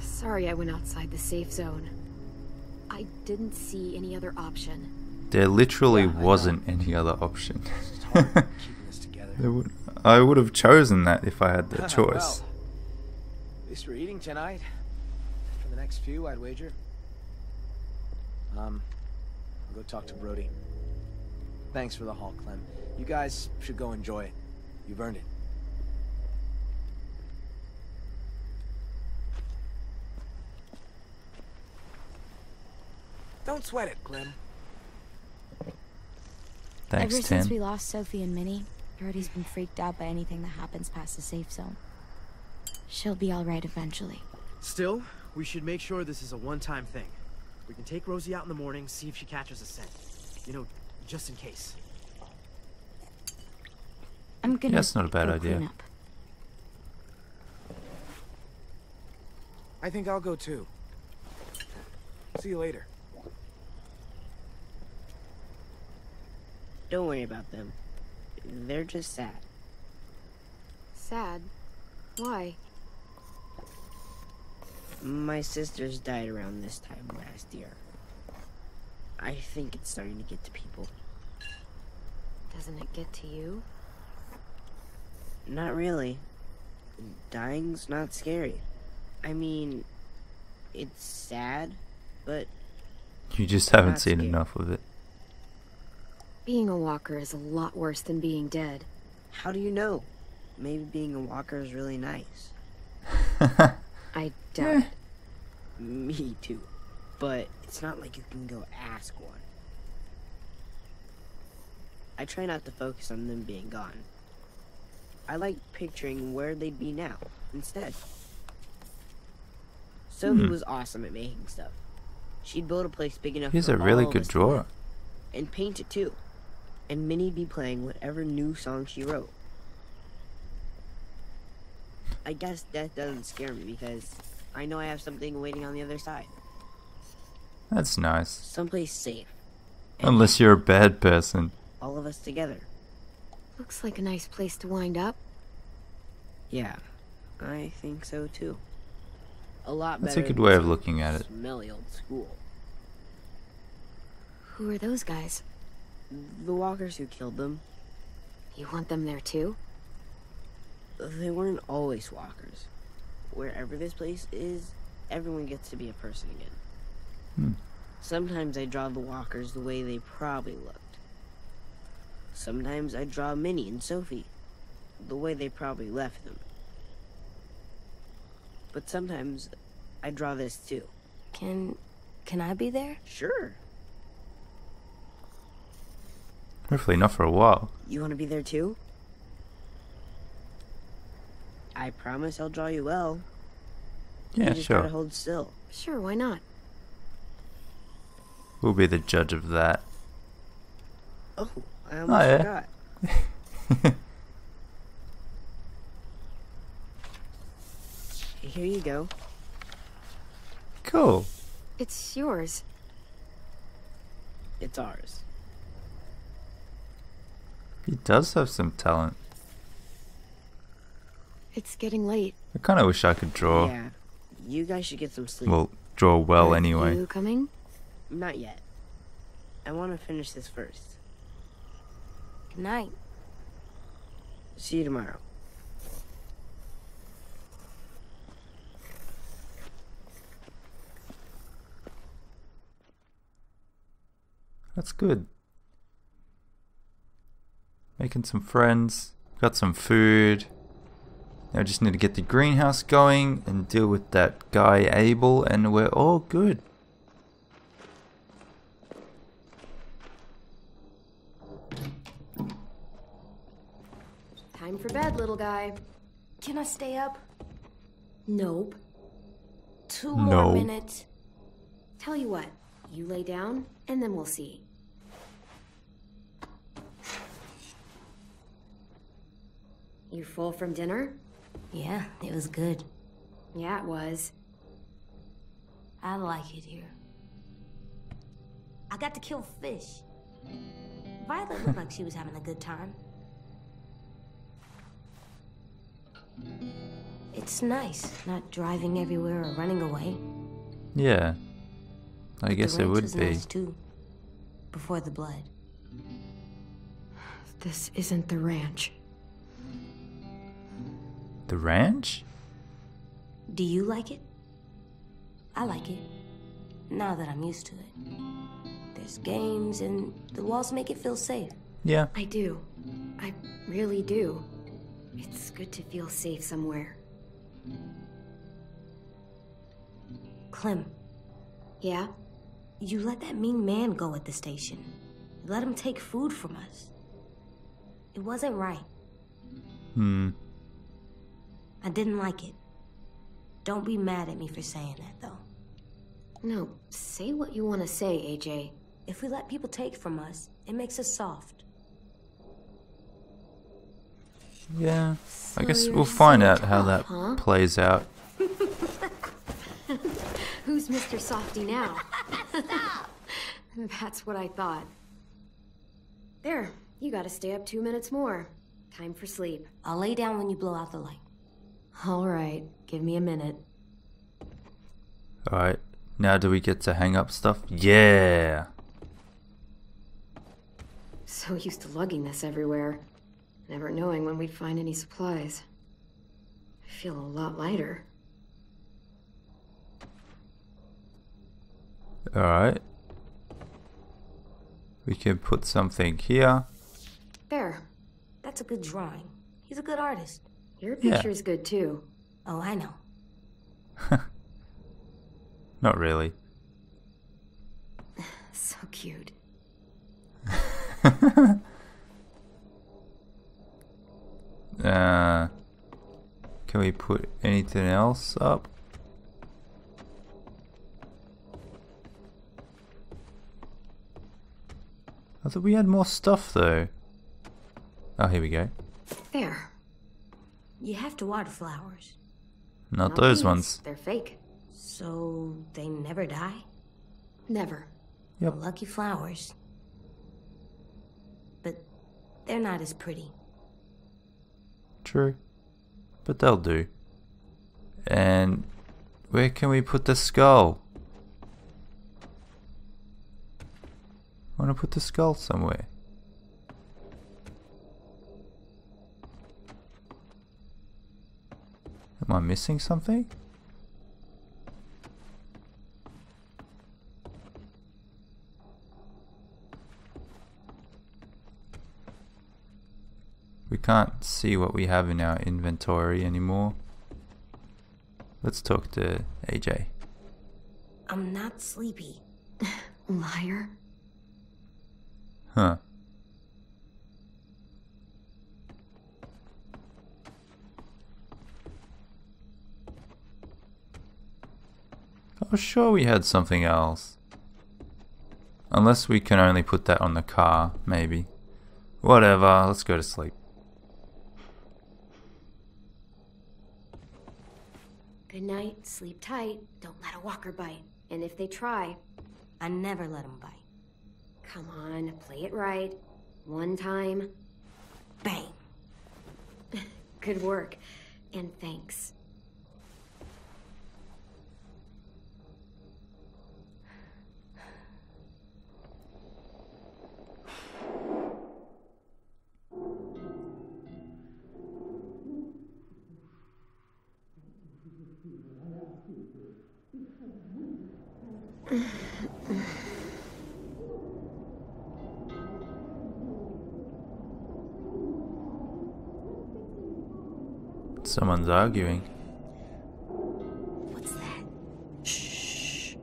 Sorry I went outside the safe zone. I didn't see any other option. There literally yeah, wasn't any other option. It's hard keeping this together. Would, I would have chosen that if I had the choice. Well, at least we're eating tonight. For the next few, I'd wager. Um, I'll go talk to Brody. Thanks for the haul, Clem. You guys should go enjoy it. You've earned it. Don't sweat it, Clem. Thanks, Ever Tim. Since we lost Sophie and Minnie, Brody's been freaked out by anything that happens past the safe zone. She'll be alright eventually. Still, we should make sure this is a one-time thing. We can take Rosie out in the morning, see if she catches a scent. You know, just in case. I'm gonna yeah, that's not a bad idea. I think I'll go too. See you later. Don't worry about them. They're just sad. Sad? Why? My sisters died around this time last year. I think it's starting to get to people. Doesn't it get to you? Not really. dying's not scary. I mean, it's sad, but... You just haven't seen scary. enough of it. Being a walker is a lot worse than being dead. How do you know? Maybe being a walker is really nice. I doubt eh. it. Me too. But it's not like you can go ask one. I try not to focus on them being gone. I like picturing where they'd be now instead. Sophie hmm. was awesome at making stuff. She'd build a place big enough. He's for a really all good drawer. And paint it too. And Minnie'd be playing whatever new song she wrote. I guess death doesn't scare me because I know I have something waiting on the other side. That's nice. Someplace safe. And unless you're a bad person. All of us together. Looks like a nice place to wind up. Yeah, I think so too. A lot better. That's a good way of looking at it. Smelly old school. Who are those guys? The walkers who killed them. You want them there too? They weren't always walkers. Wherever this place is, everyone gets to be a person again. Hmm. Sometimes I draw the walkers the way they probably looked. Sometimes I draw Minnie and Sophie, the way they probably left them. But sometimes I draw this too. Can, can I be there? Sure. Hopefully not for a while. You want to be there too? I promise I'll draw you well. Yeah, you just sure. gotta hold still. Sure, why not? We'll be the judge of that. Oh, I almost oh, yeah. forgot. Here you go. Cool. It's yours. It's ours. He does have some talent. It's getting late. I kind of wish I could draw. Yeah, you guys should get some sleep. Well, draw well Are anyway. You coming? Not yet. I want to finish this first. Good night. See you tomorrow. That's good. Making some friends. Got some food. Now I just need to get the greenhouse going and deal with that guy Abel, and we're all good. Time for bed, little guy. Can I stay up? Nope. Two no. more minutes. Tell you what, you lay down and then we'll see. You full from dinner? Yeah, it was good. Yeah, it was. I like it here. I got to kill fish. Violet looked like she was having a good time. It's nice, not driving everywhere or running away. Yeah, I guess it would be. Nice too, before the blood. This isn't the ranch. The ranch? Do you like it? I like it. Now that I'm used to it. There's games and the walls make it feel safe. Yeah. I do. I really do. It's good to feel safe somewhere. Clem. Yeah? You let that mean man go at the station. You let him take food from us. It wasn't right. Hmm. I didn't like it. Don't be mad at me for saying that, though. No, say what you want to say, A J. If we let people take from us, it makes us soft. Yeah, so I guess we'll find out how that huh? plays out. Who's Mister Softy now? That's what I thought. There, you gotta stay up two minutes more. Time for sleep. I'll lay down when you blow out the light. All right, give me a minute. All right, now do we get to hang up stuff? Yeah! So used to lugging this everywhere, never knowing when we'd find any supplies. I feel a lot lighter. Alright. We can put something here. There. That's a good drawing. He's a good artist. Your picture is yeah. good too. Oh, I know. Not really. So cute. uh, can we put anything else up? I thought we had more stuff though. Oh, here we go. There. You have to water flowers. Not, Not those these. ones. They're fake. So they never die? Never. Yep. Lucky flowers. But they're not as pretty. True. But they'll do. And where can we put the skull? I want to put the skull somewhere. Am I missing something? We can't see what we have in our inventory anymore. Let's talk to A J. I'm not sleepy. Liar. Huh. Oh, sure, we had something else. Unless we can only put that on the car, maybe. Whatever, let's go to sleep. Good night, sleep tight, don't let a walker bite. And if they try, I never let them bite. Come on, play it right. One time. Bang. Good work, and thanks. Someone's arguing. What's that? Shh.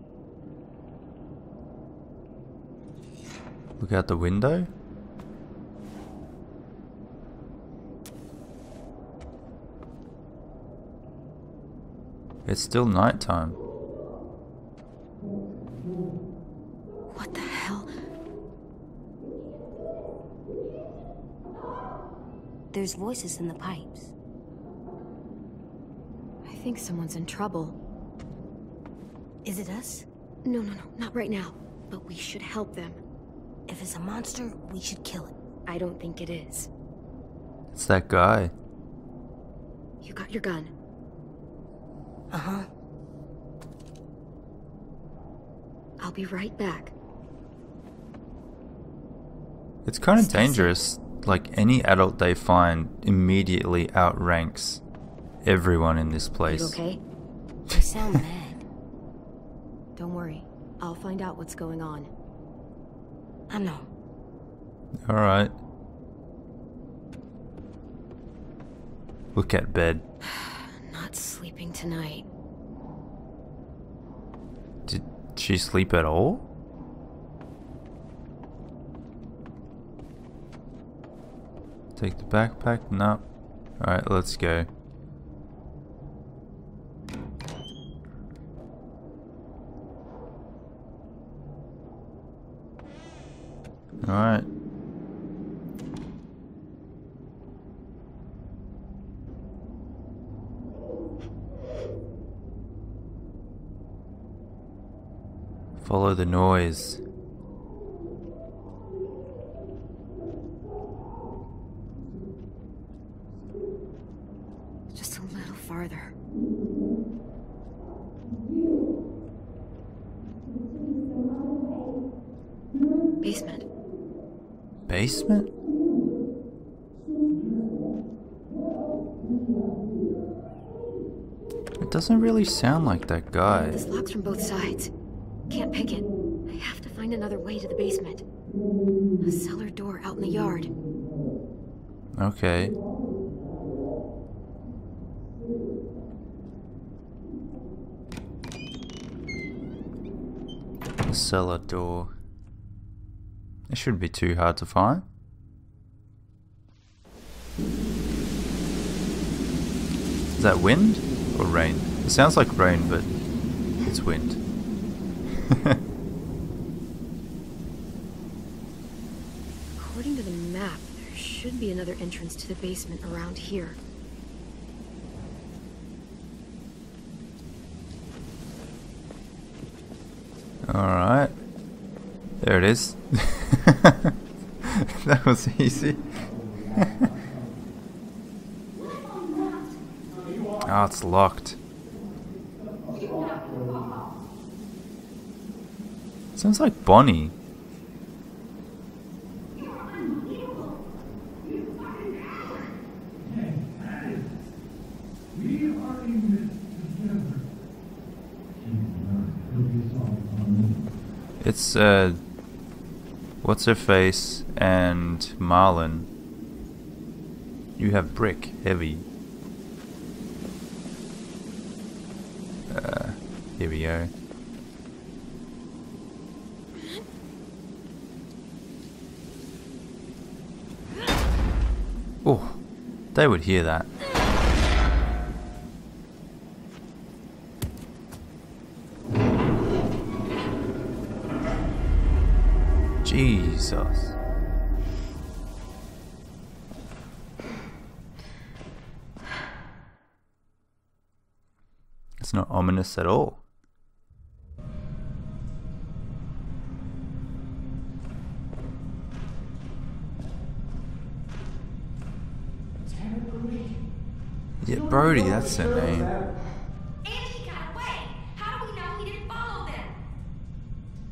Look out the window. It's still nighttime. What the hell? There's voices in the pipes. I think someone's in trouble. Is it us? No, no, no, not right now. But we should help them. If it's a monster, we should kill it. I don't think it is. It's that guy. You got your gun. Uh-huh. I'll be right back. It's kind of dangerous. Like, any adult they find immediately outranks everyone in this place. You okay? You sound mad. Don't worry. I'll find out what's going on. I know. All right. Look at bed. Not sleeping tonight. Did she sleep at all? Take the backpack? No. All right, let's go. Alright. Follow the noise. Just a little farther. Basement. Basement? doesn't really sound like that guy. This locks from both sides. Can't pick it. I have to find another way to the basement. A cellar door out in the yard. Okay. The cellar door. It shouldn't be too hard to find. Is that wind or rain? It sounds like rain, but it's wind. According to the map, there should be another entrance to the basement around here. Alright. There it is. That was easy. Oh, it's locked. Sounds like Bonnie. It's uh, what's her face and Marlon. You have brick heavy. Uh, here we go. Oh, they would hear that. Jesus. It's not ominous at all. Yeah, Brody, that's her name. And he got away. How do we know he didn't follow them?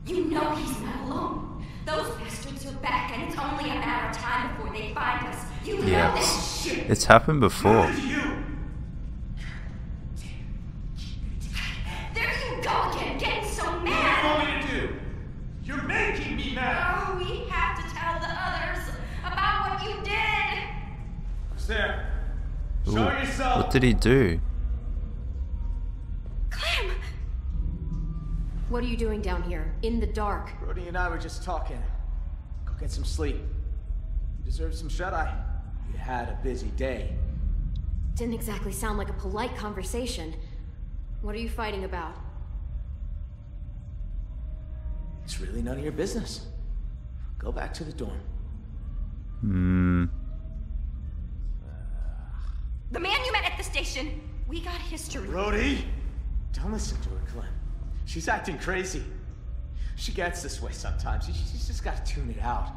You know he's not alone. Those bastards are back, and it's only a matter of time before they find us. You know this shit. It's happened before. There you go again, getting so mad. What do you want me to do? You're making me mad. Oh, we have to tell the others about what you did. Stare. Ooh, what did he do? Clem! What are you doing down here, in the dark? Brody and I were just talking. Go get some sleep. You deserve some shut-eye. You had a busy day. Didn't exactly sound like a polite conversation. What are you fighting about? It's really none of your business. Go back to the dorm. Hmm... The man you met at the station, we got history. Brody! Don't listen to her, Clem. She's acting crazy. She gets this way sometimes. She's just got to tune it out.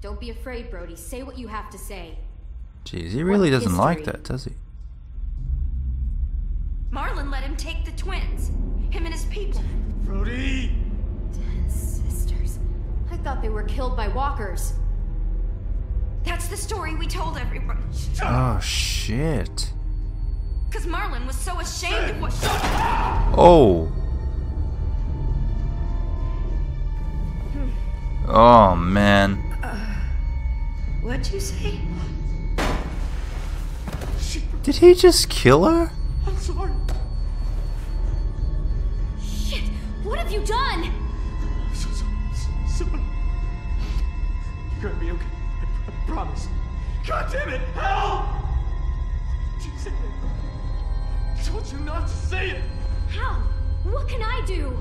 Don't be afraid, Brody. Say what you have to say. Jeez, he really doesn't history? like that, does he? Marlon let him take the twins. Him and his people. Brody! Ten sisters. I thought they were killed by walkers. That's the story we told everybody. Oh, shit. Because Marlon was so ashamed of what... Oh. Hmm. Oh, man. Uh, what'd you say? Did he just kill her? I'm sorry. Shit, what have you done? I'm so, so, so sorry. You're gonna be okay. Promise. God damn it! Help! Did you say it? I told you not to say it. How? What can I do?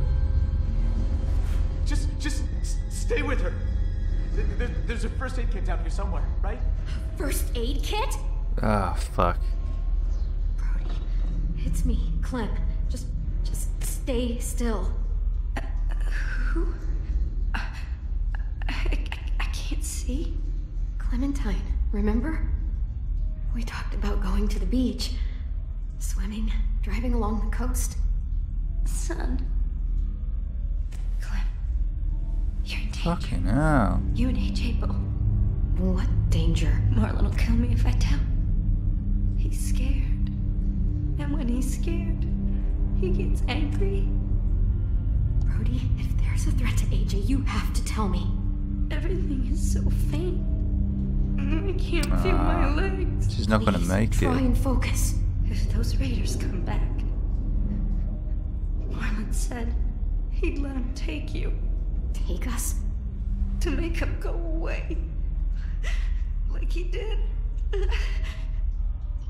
Just, just stay with her. There, there's a first aid kit down here somewhere, right? First aid kit? Ah, oh, fuck. Brody, it's me, Clem. Just, just stay still. Uh, uh, who? Uh, I, I can't see. Clementine, remember? We talked about going to the beach, swimming, driving along the coast. Son. Clem, you're in danger. Fucking hell. You and H. Abel. What danger? Marlon will kill me if I tell. He's scared. And he's scared. He gets angry. Brody, if there's a threat to A J, you have to tell me. Everything is so faint. I can't ah, feel my legs. She's not Please, gonna make try it. Try and focus. If those raiders come back, Marlon said he'd let him take you. Take us? To make him go away. Like he did.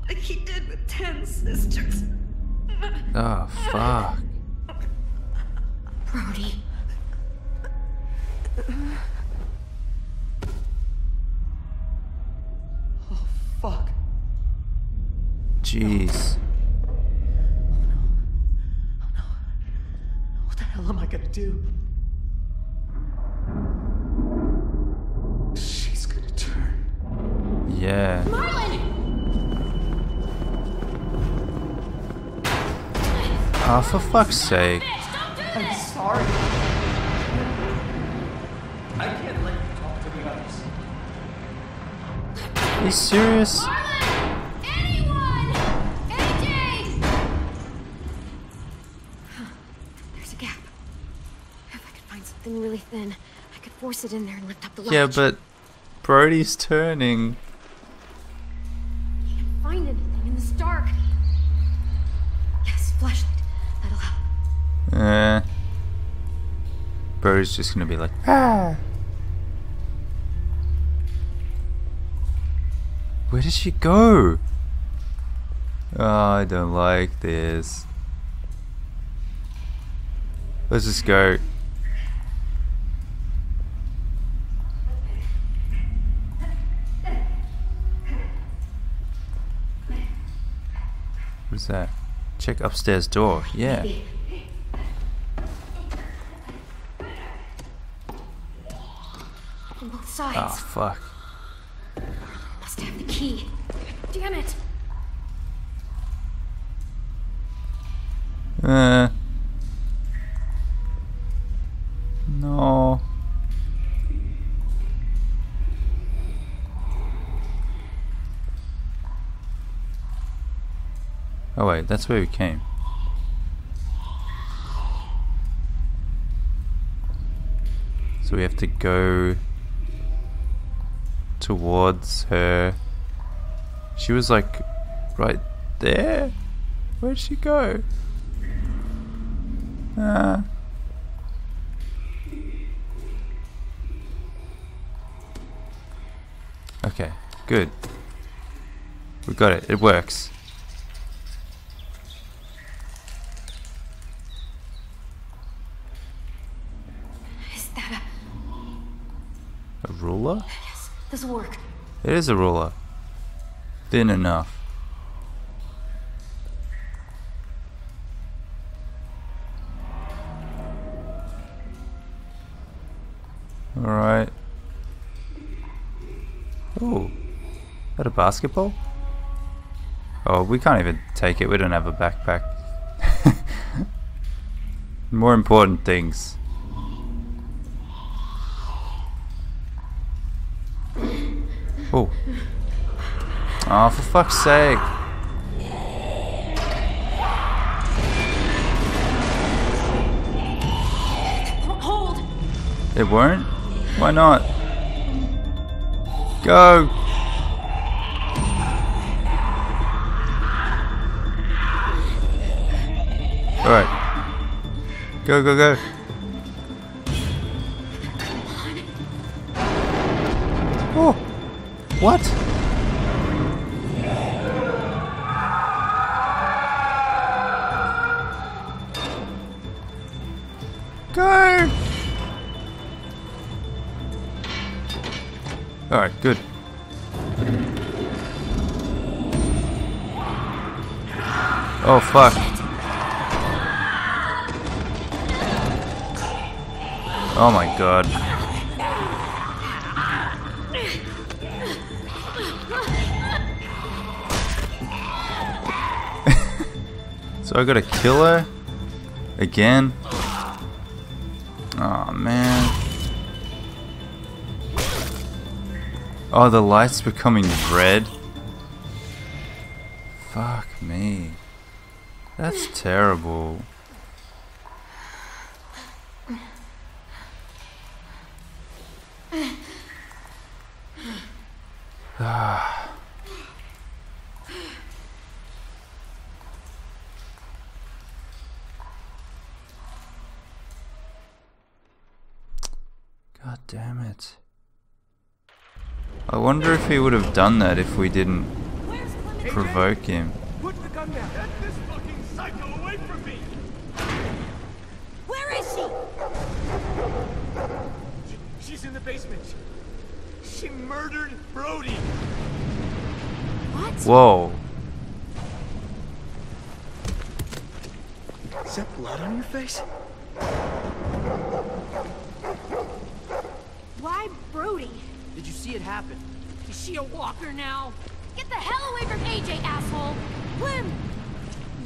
Like he did with ten sisters. Oh, fuck. Brody. Oh, fuck. Jeez. Oh, no. Oh, no. What the hell am I gonna do? She's gonna turn. Yeah. Marlon! Oh, for fuck's sake. I'm sorry. I can't let you talk to me about this. Are you serious? Marlon! Anyone! A J! There's a gap. If I could find something really thin, I could force it in there and lift up the latch. Yeah, but Brody's turning. Can't find anything in this dark. Yes, flashlight. Uh, Brody's just gonna be like, ah. Where did she go? Oh, I don't like this. Let's just go. What's that? Check upstairs door. Yeah. Ah, oh, fuck. Marlon must have the key. Damn it. Uh. No. Oh wait, that's where we came. So we have to go towards her. She was like right there. Where'd she go? Ah. Okay, good. We got it. It works. Is that a, a ruler? This will work. It is a ruler. Thin enough. Alright. Ooh. Is that a basketball? Oh, we can't even take it. We don't have a backpack. More important things. Oh. Oh, for fuck's sake. It won't hold. It won't? Why not? Go. Alright. Go, go, go. Oh. What? Go! Alright, good. Oh, fuck. Oh my god. So I gotta kill her? Again? Aw, man. Oh, the light's becoming red? Fuck me. That's terrible. God damn it. I wonder if he would have done that if we didn't provoke him. Put the gun down. Get this fucking psycho away from me. Where is she? she? She's in the basement. She murdered Brody. What? Whoa. Is that blood on your face? Why Brody? Did you see it happen? Is she a walker now? Get the hell away from A J, asshole! Clem!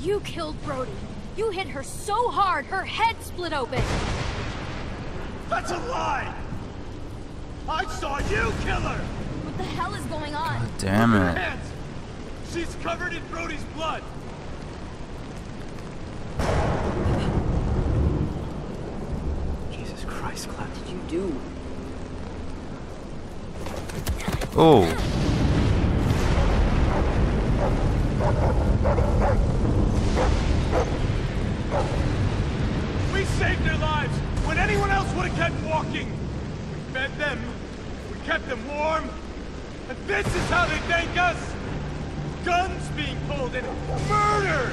You killed Brody. You hit her so hard, her head split open. That's a lie! I saw you kill her! What the hell is going on? God damn it. She's covered in Brody's blood. Jesus Christ, Clem, what did you do? Oh. We saved their lives when anyone else would have kept walking. We fed them, we kept them warm, and this is how they thank us. Guns being pulled and murder.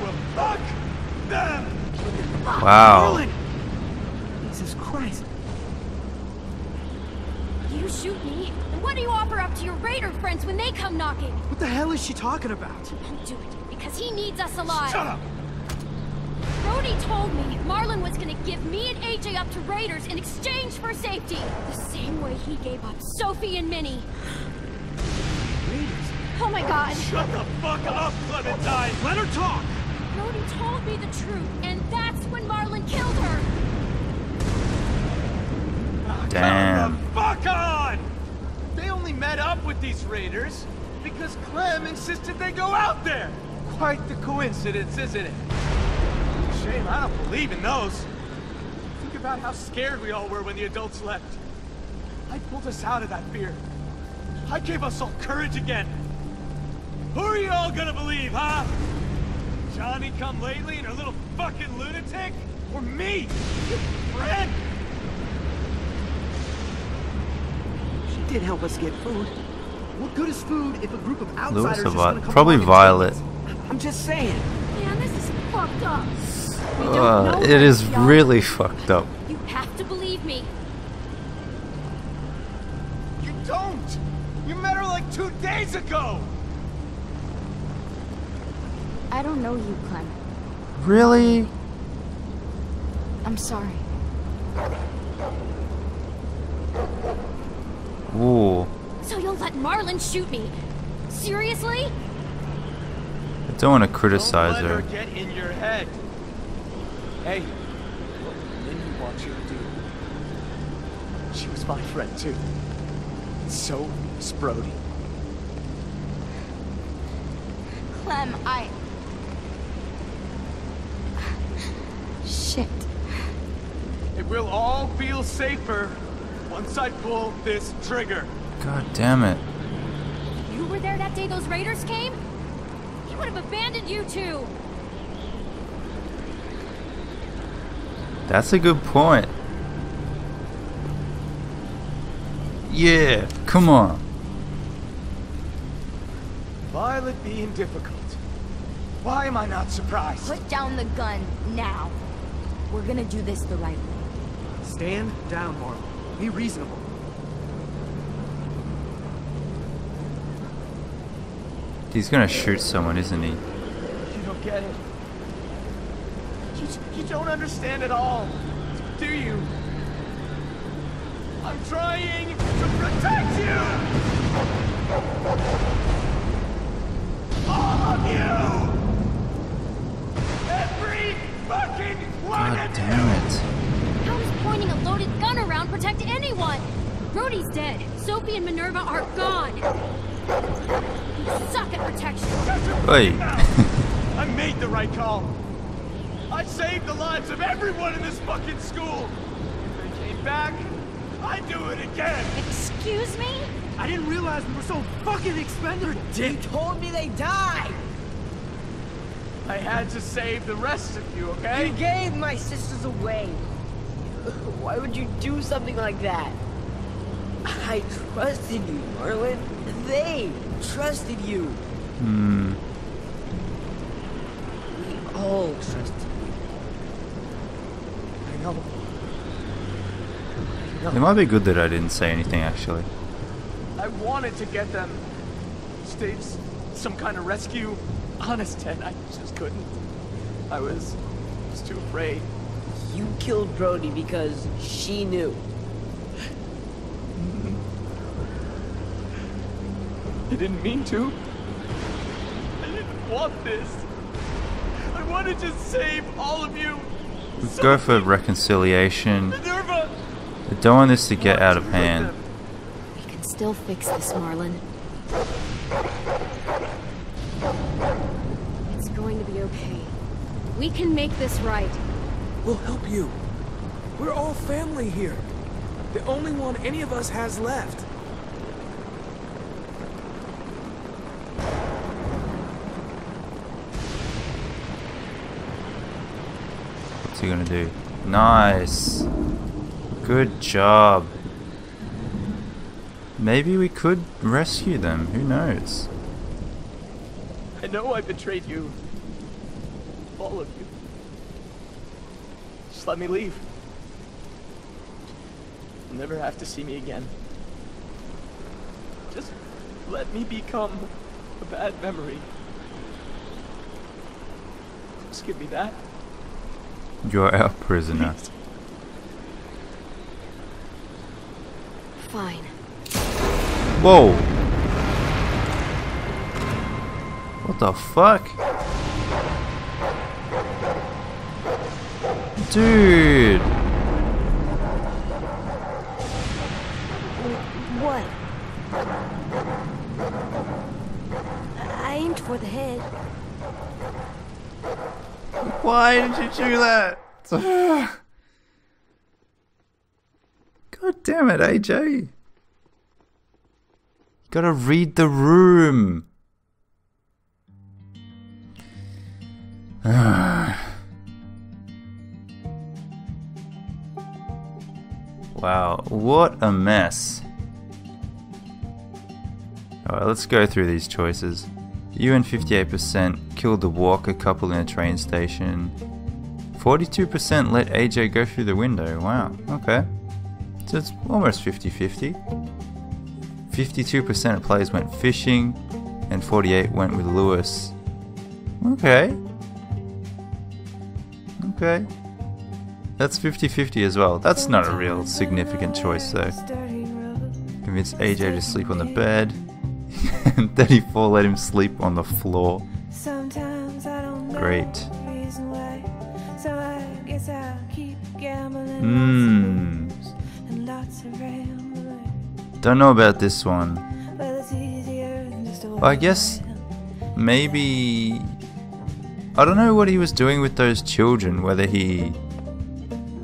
Well, fuck them. Wow. Jesus Christ. You shoot me, and what do you offer up to your raider friends when they come knocking? What the hell is she talking about? Don't do it, because he needs us alive. Shut up! Brody told me Marlon was gonna give me and A J up to raiders in exchange for safety. The same way he gave up Sophie and Minnie. Raiders? Oh my god. Shut the fuck up, Clementine! Let her talk! Brody told me the truth, and that's when Marlon killed her! Damn. Come the fuck on! They only met up with these raiders because Clem insisted they go out there. Quite the coincidence, isn't it? Shame I don't believe in those. Think about how scared we all were when the adults left. I pulled us out of that fear. I gave us all courage again. Who are you all gonna believe, huh? Johnny come lately and her little fucking lunatic? Or me? You friend? Did help us get food. What good is food if a group of outsiders just come probably Violet. I'm just saying. Man, this is fucked up. Uh, it is really fucked up. You have to believe me. You don't. You met her like two days ago. I don't know you, Clem. Really? I'm sorry. Ooh. So you'll let Marlon shoot me? Seriously? I don't want to criticize don't let her. her. Get in your head. Hey, what Minnie wants you to do? She was my friend too. So was Brody. Clem, I. Shit. It will all feel safer. Once I pull this trigger. God damn it. You were there that day those raiders came? He would have abandoned you two. That's a good point. Yeah, come on. Violet being difficult. Why am I not surprised? Put down the gun now. We're gonna do this the right way. Stand down, Marlon. Be reasonable. He's gonna shoot someone, isn't he? You don't get it. You, you don't understand at all, do you? I'm trying to protect you! All of you! Every fucking one God of damn you! It. How does pointing a loaded gun around protect anyone? Brody's dead. Sophie and Minerva are gone. You suck at protection. Wait. I made the right call. I saved the lives of everyone in this fucking school. If they came back, I'd do it again. Excuse me? I didn't realize we were so fucking expendable. They told me they died. I had to save the rest of you, okay? You gave my sisters away. Why would you do something like that? I trusted you, Marlon. They trusted you. Hmm. We all trusted you. I know. I know. It might be good that I didn't say anything, actually. I wanted to get them staged some kind of rescue. Honest, Ted, I just couldn't. I was, was too afraid. You killed Brody because she knew. I didn't mean to. I didn't want this. I wanted to save all of you. Let's so go for reconciliation. Minerva. I don't want this to get out of hand. We can still fix this, Marlon. It's going to be okay. We can make this right. We'll help you. We're all family here. The only one any of us has left. What's he gonna do? Nice. Good job. Maybe we could rescue them. Who knows? I know I betrayed you. All of you. Just let me leave. You'll never have to see me again. Just let me become a bad memory. Just give me that. You're our prisoner. Please. Fine. Whoa! What the fuck? Dude! What? I aimed for the head. Why did you do that? God damn it, A J! You gotta read the room! Wow, what a mess. Alright, let's go through these choices. You and fifty-eight percent killed the walker couple in a train station. forty-two percent let A J go through the window. Wow, okay. So it's almost fifty fifty. fifty-two percent of players went fishing, and forty-eight percent went with Louis. Okay. Okay. That's fifty fifty as well. That's not a real significant choice though. Convinced A J to sleep on the bed. And thirty-four let him sleep on the floor. Great. Mmm. Don't know about this one. I guess maybe... I don't know what he was doing with those children, whether he...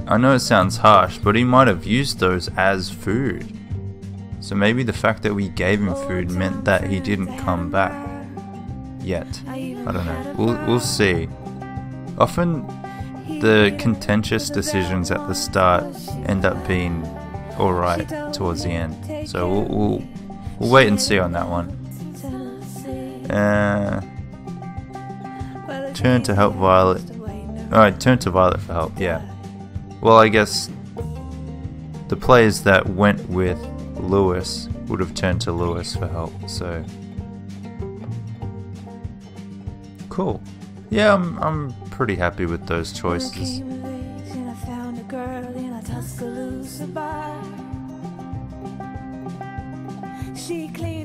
I know it sounds harsh, but he might have used those as food. So maybe the fact that we gave him food meant that he didn't come back. Yet. I don't know. We'll, we'll see. Often, the contentious decisions at the start end up being alright towards the end. So we'll, we'll, we'll wait and see on that one. Uh... Turn to help Violet. Alright, turn to Violet for help, yeah. Well, I guess the players that went with Louis would have turned to Louis for help, so. Cool. Yeah, I'm, I'm pretty happy with those choices.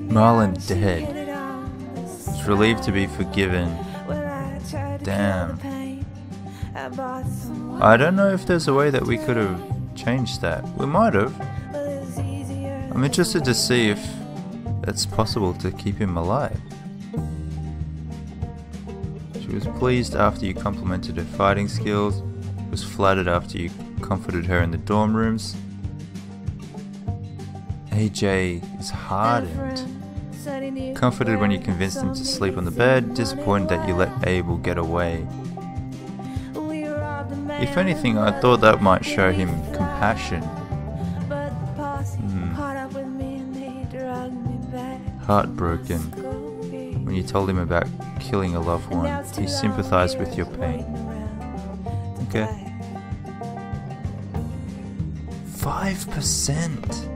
Marlon dead. It's relieved to be forgiven. Damn. I don't know if there's a way that we could have changed that. We might have. I'm interested to see if it's possible to keep him alive. She was pleased after you complimented her fighting skills, was flattered after you comforted her in the dorm rooms. A J is hardened, comforted when you convinced him to sleep on the bed, disappointed that you let Abel get away. If anything, I thought that might show him compassion. Hmm. Heartbroken when you told him about killing a loved one, he sympathized with your pain. Okay. five percent!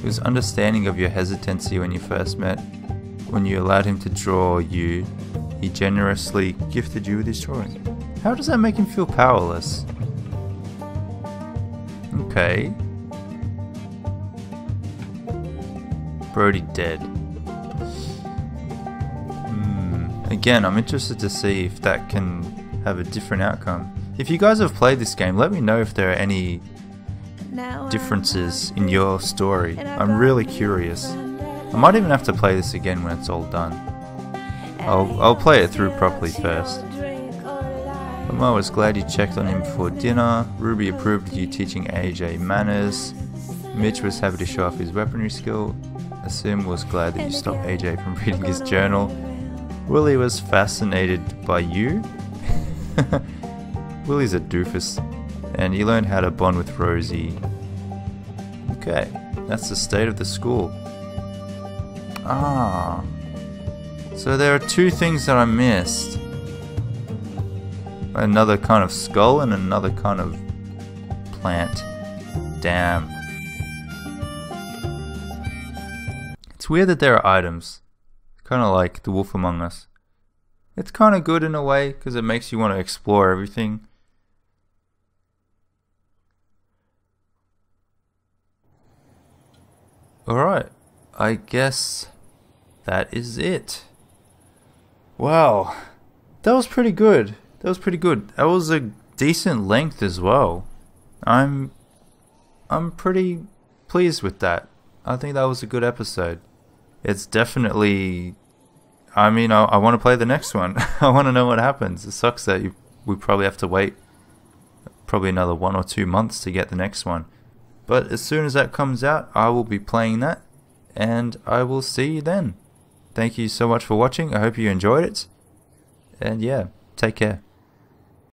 He was understanding of your hesitancy when you first met. When you allowed him to draw you, he generously gifted you with his drawing. How does that make him feel powerless? Okay. Brody dead. Mm. Again, I'm interested to see if that can have a different outcome. If you guys have played this game, let me know if there are any differences in your story. I'm really curious. I might even have to play this again when it's all done. I'll, I'll play it through properly first. Omar was glad you checked on him before dinner. Ruby approved of you teaching A J manners. Mitch was happy to show off his weaponry skill. Aasim was glad that you stopped A J from reading his journal. Willie was fascinated by you. Willie's a doofus. And you learned how to bond with Rosie. Okay, that's the state of the school. Ah. So there are two things that I missed. Another kind of skull and another kind of plant. Damn. It's weird that there are items. Kind of like The Wolf Among Us. It's kind of good in a way because it makes you want to explore everything. Alright, I guess that is it. Wow, that was pretty good. That was pretty good. That was a decent length as well. I'm I'm pretty pleased with that. I think that was a good episode. It's definitely, I mean, I, I want to play the next one. I want to know what happens. It sucks that you, we probably have to wait probably another one or two months to get the next one. But as soon as that comes out, I will be playing that, and I will see you then. Thank you so much for watching. I hope you enjoyed it, and yeah, take care.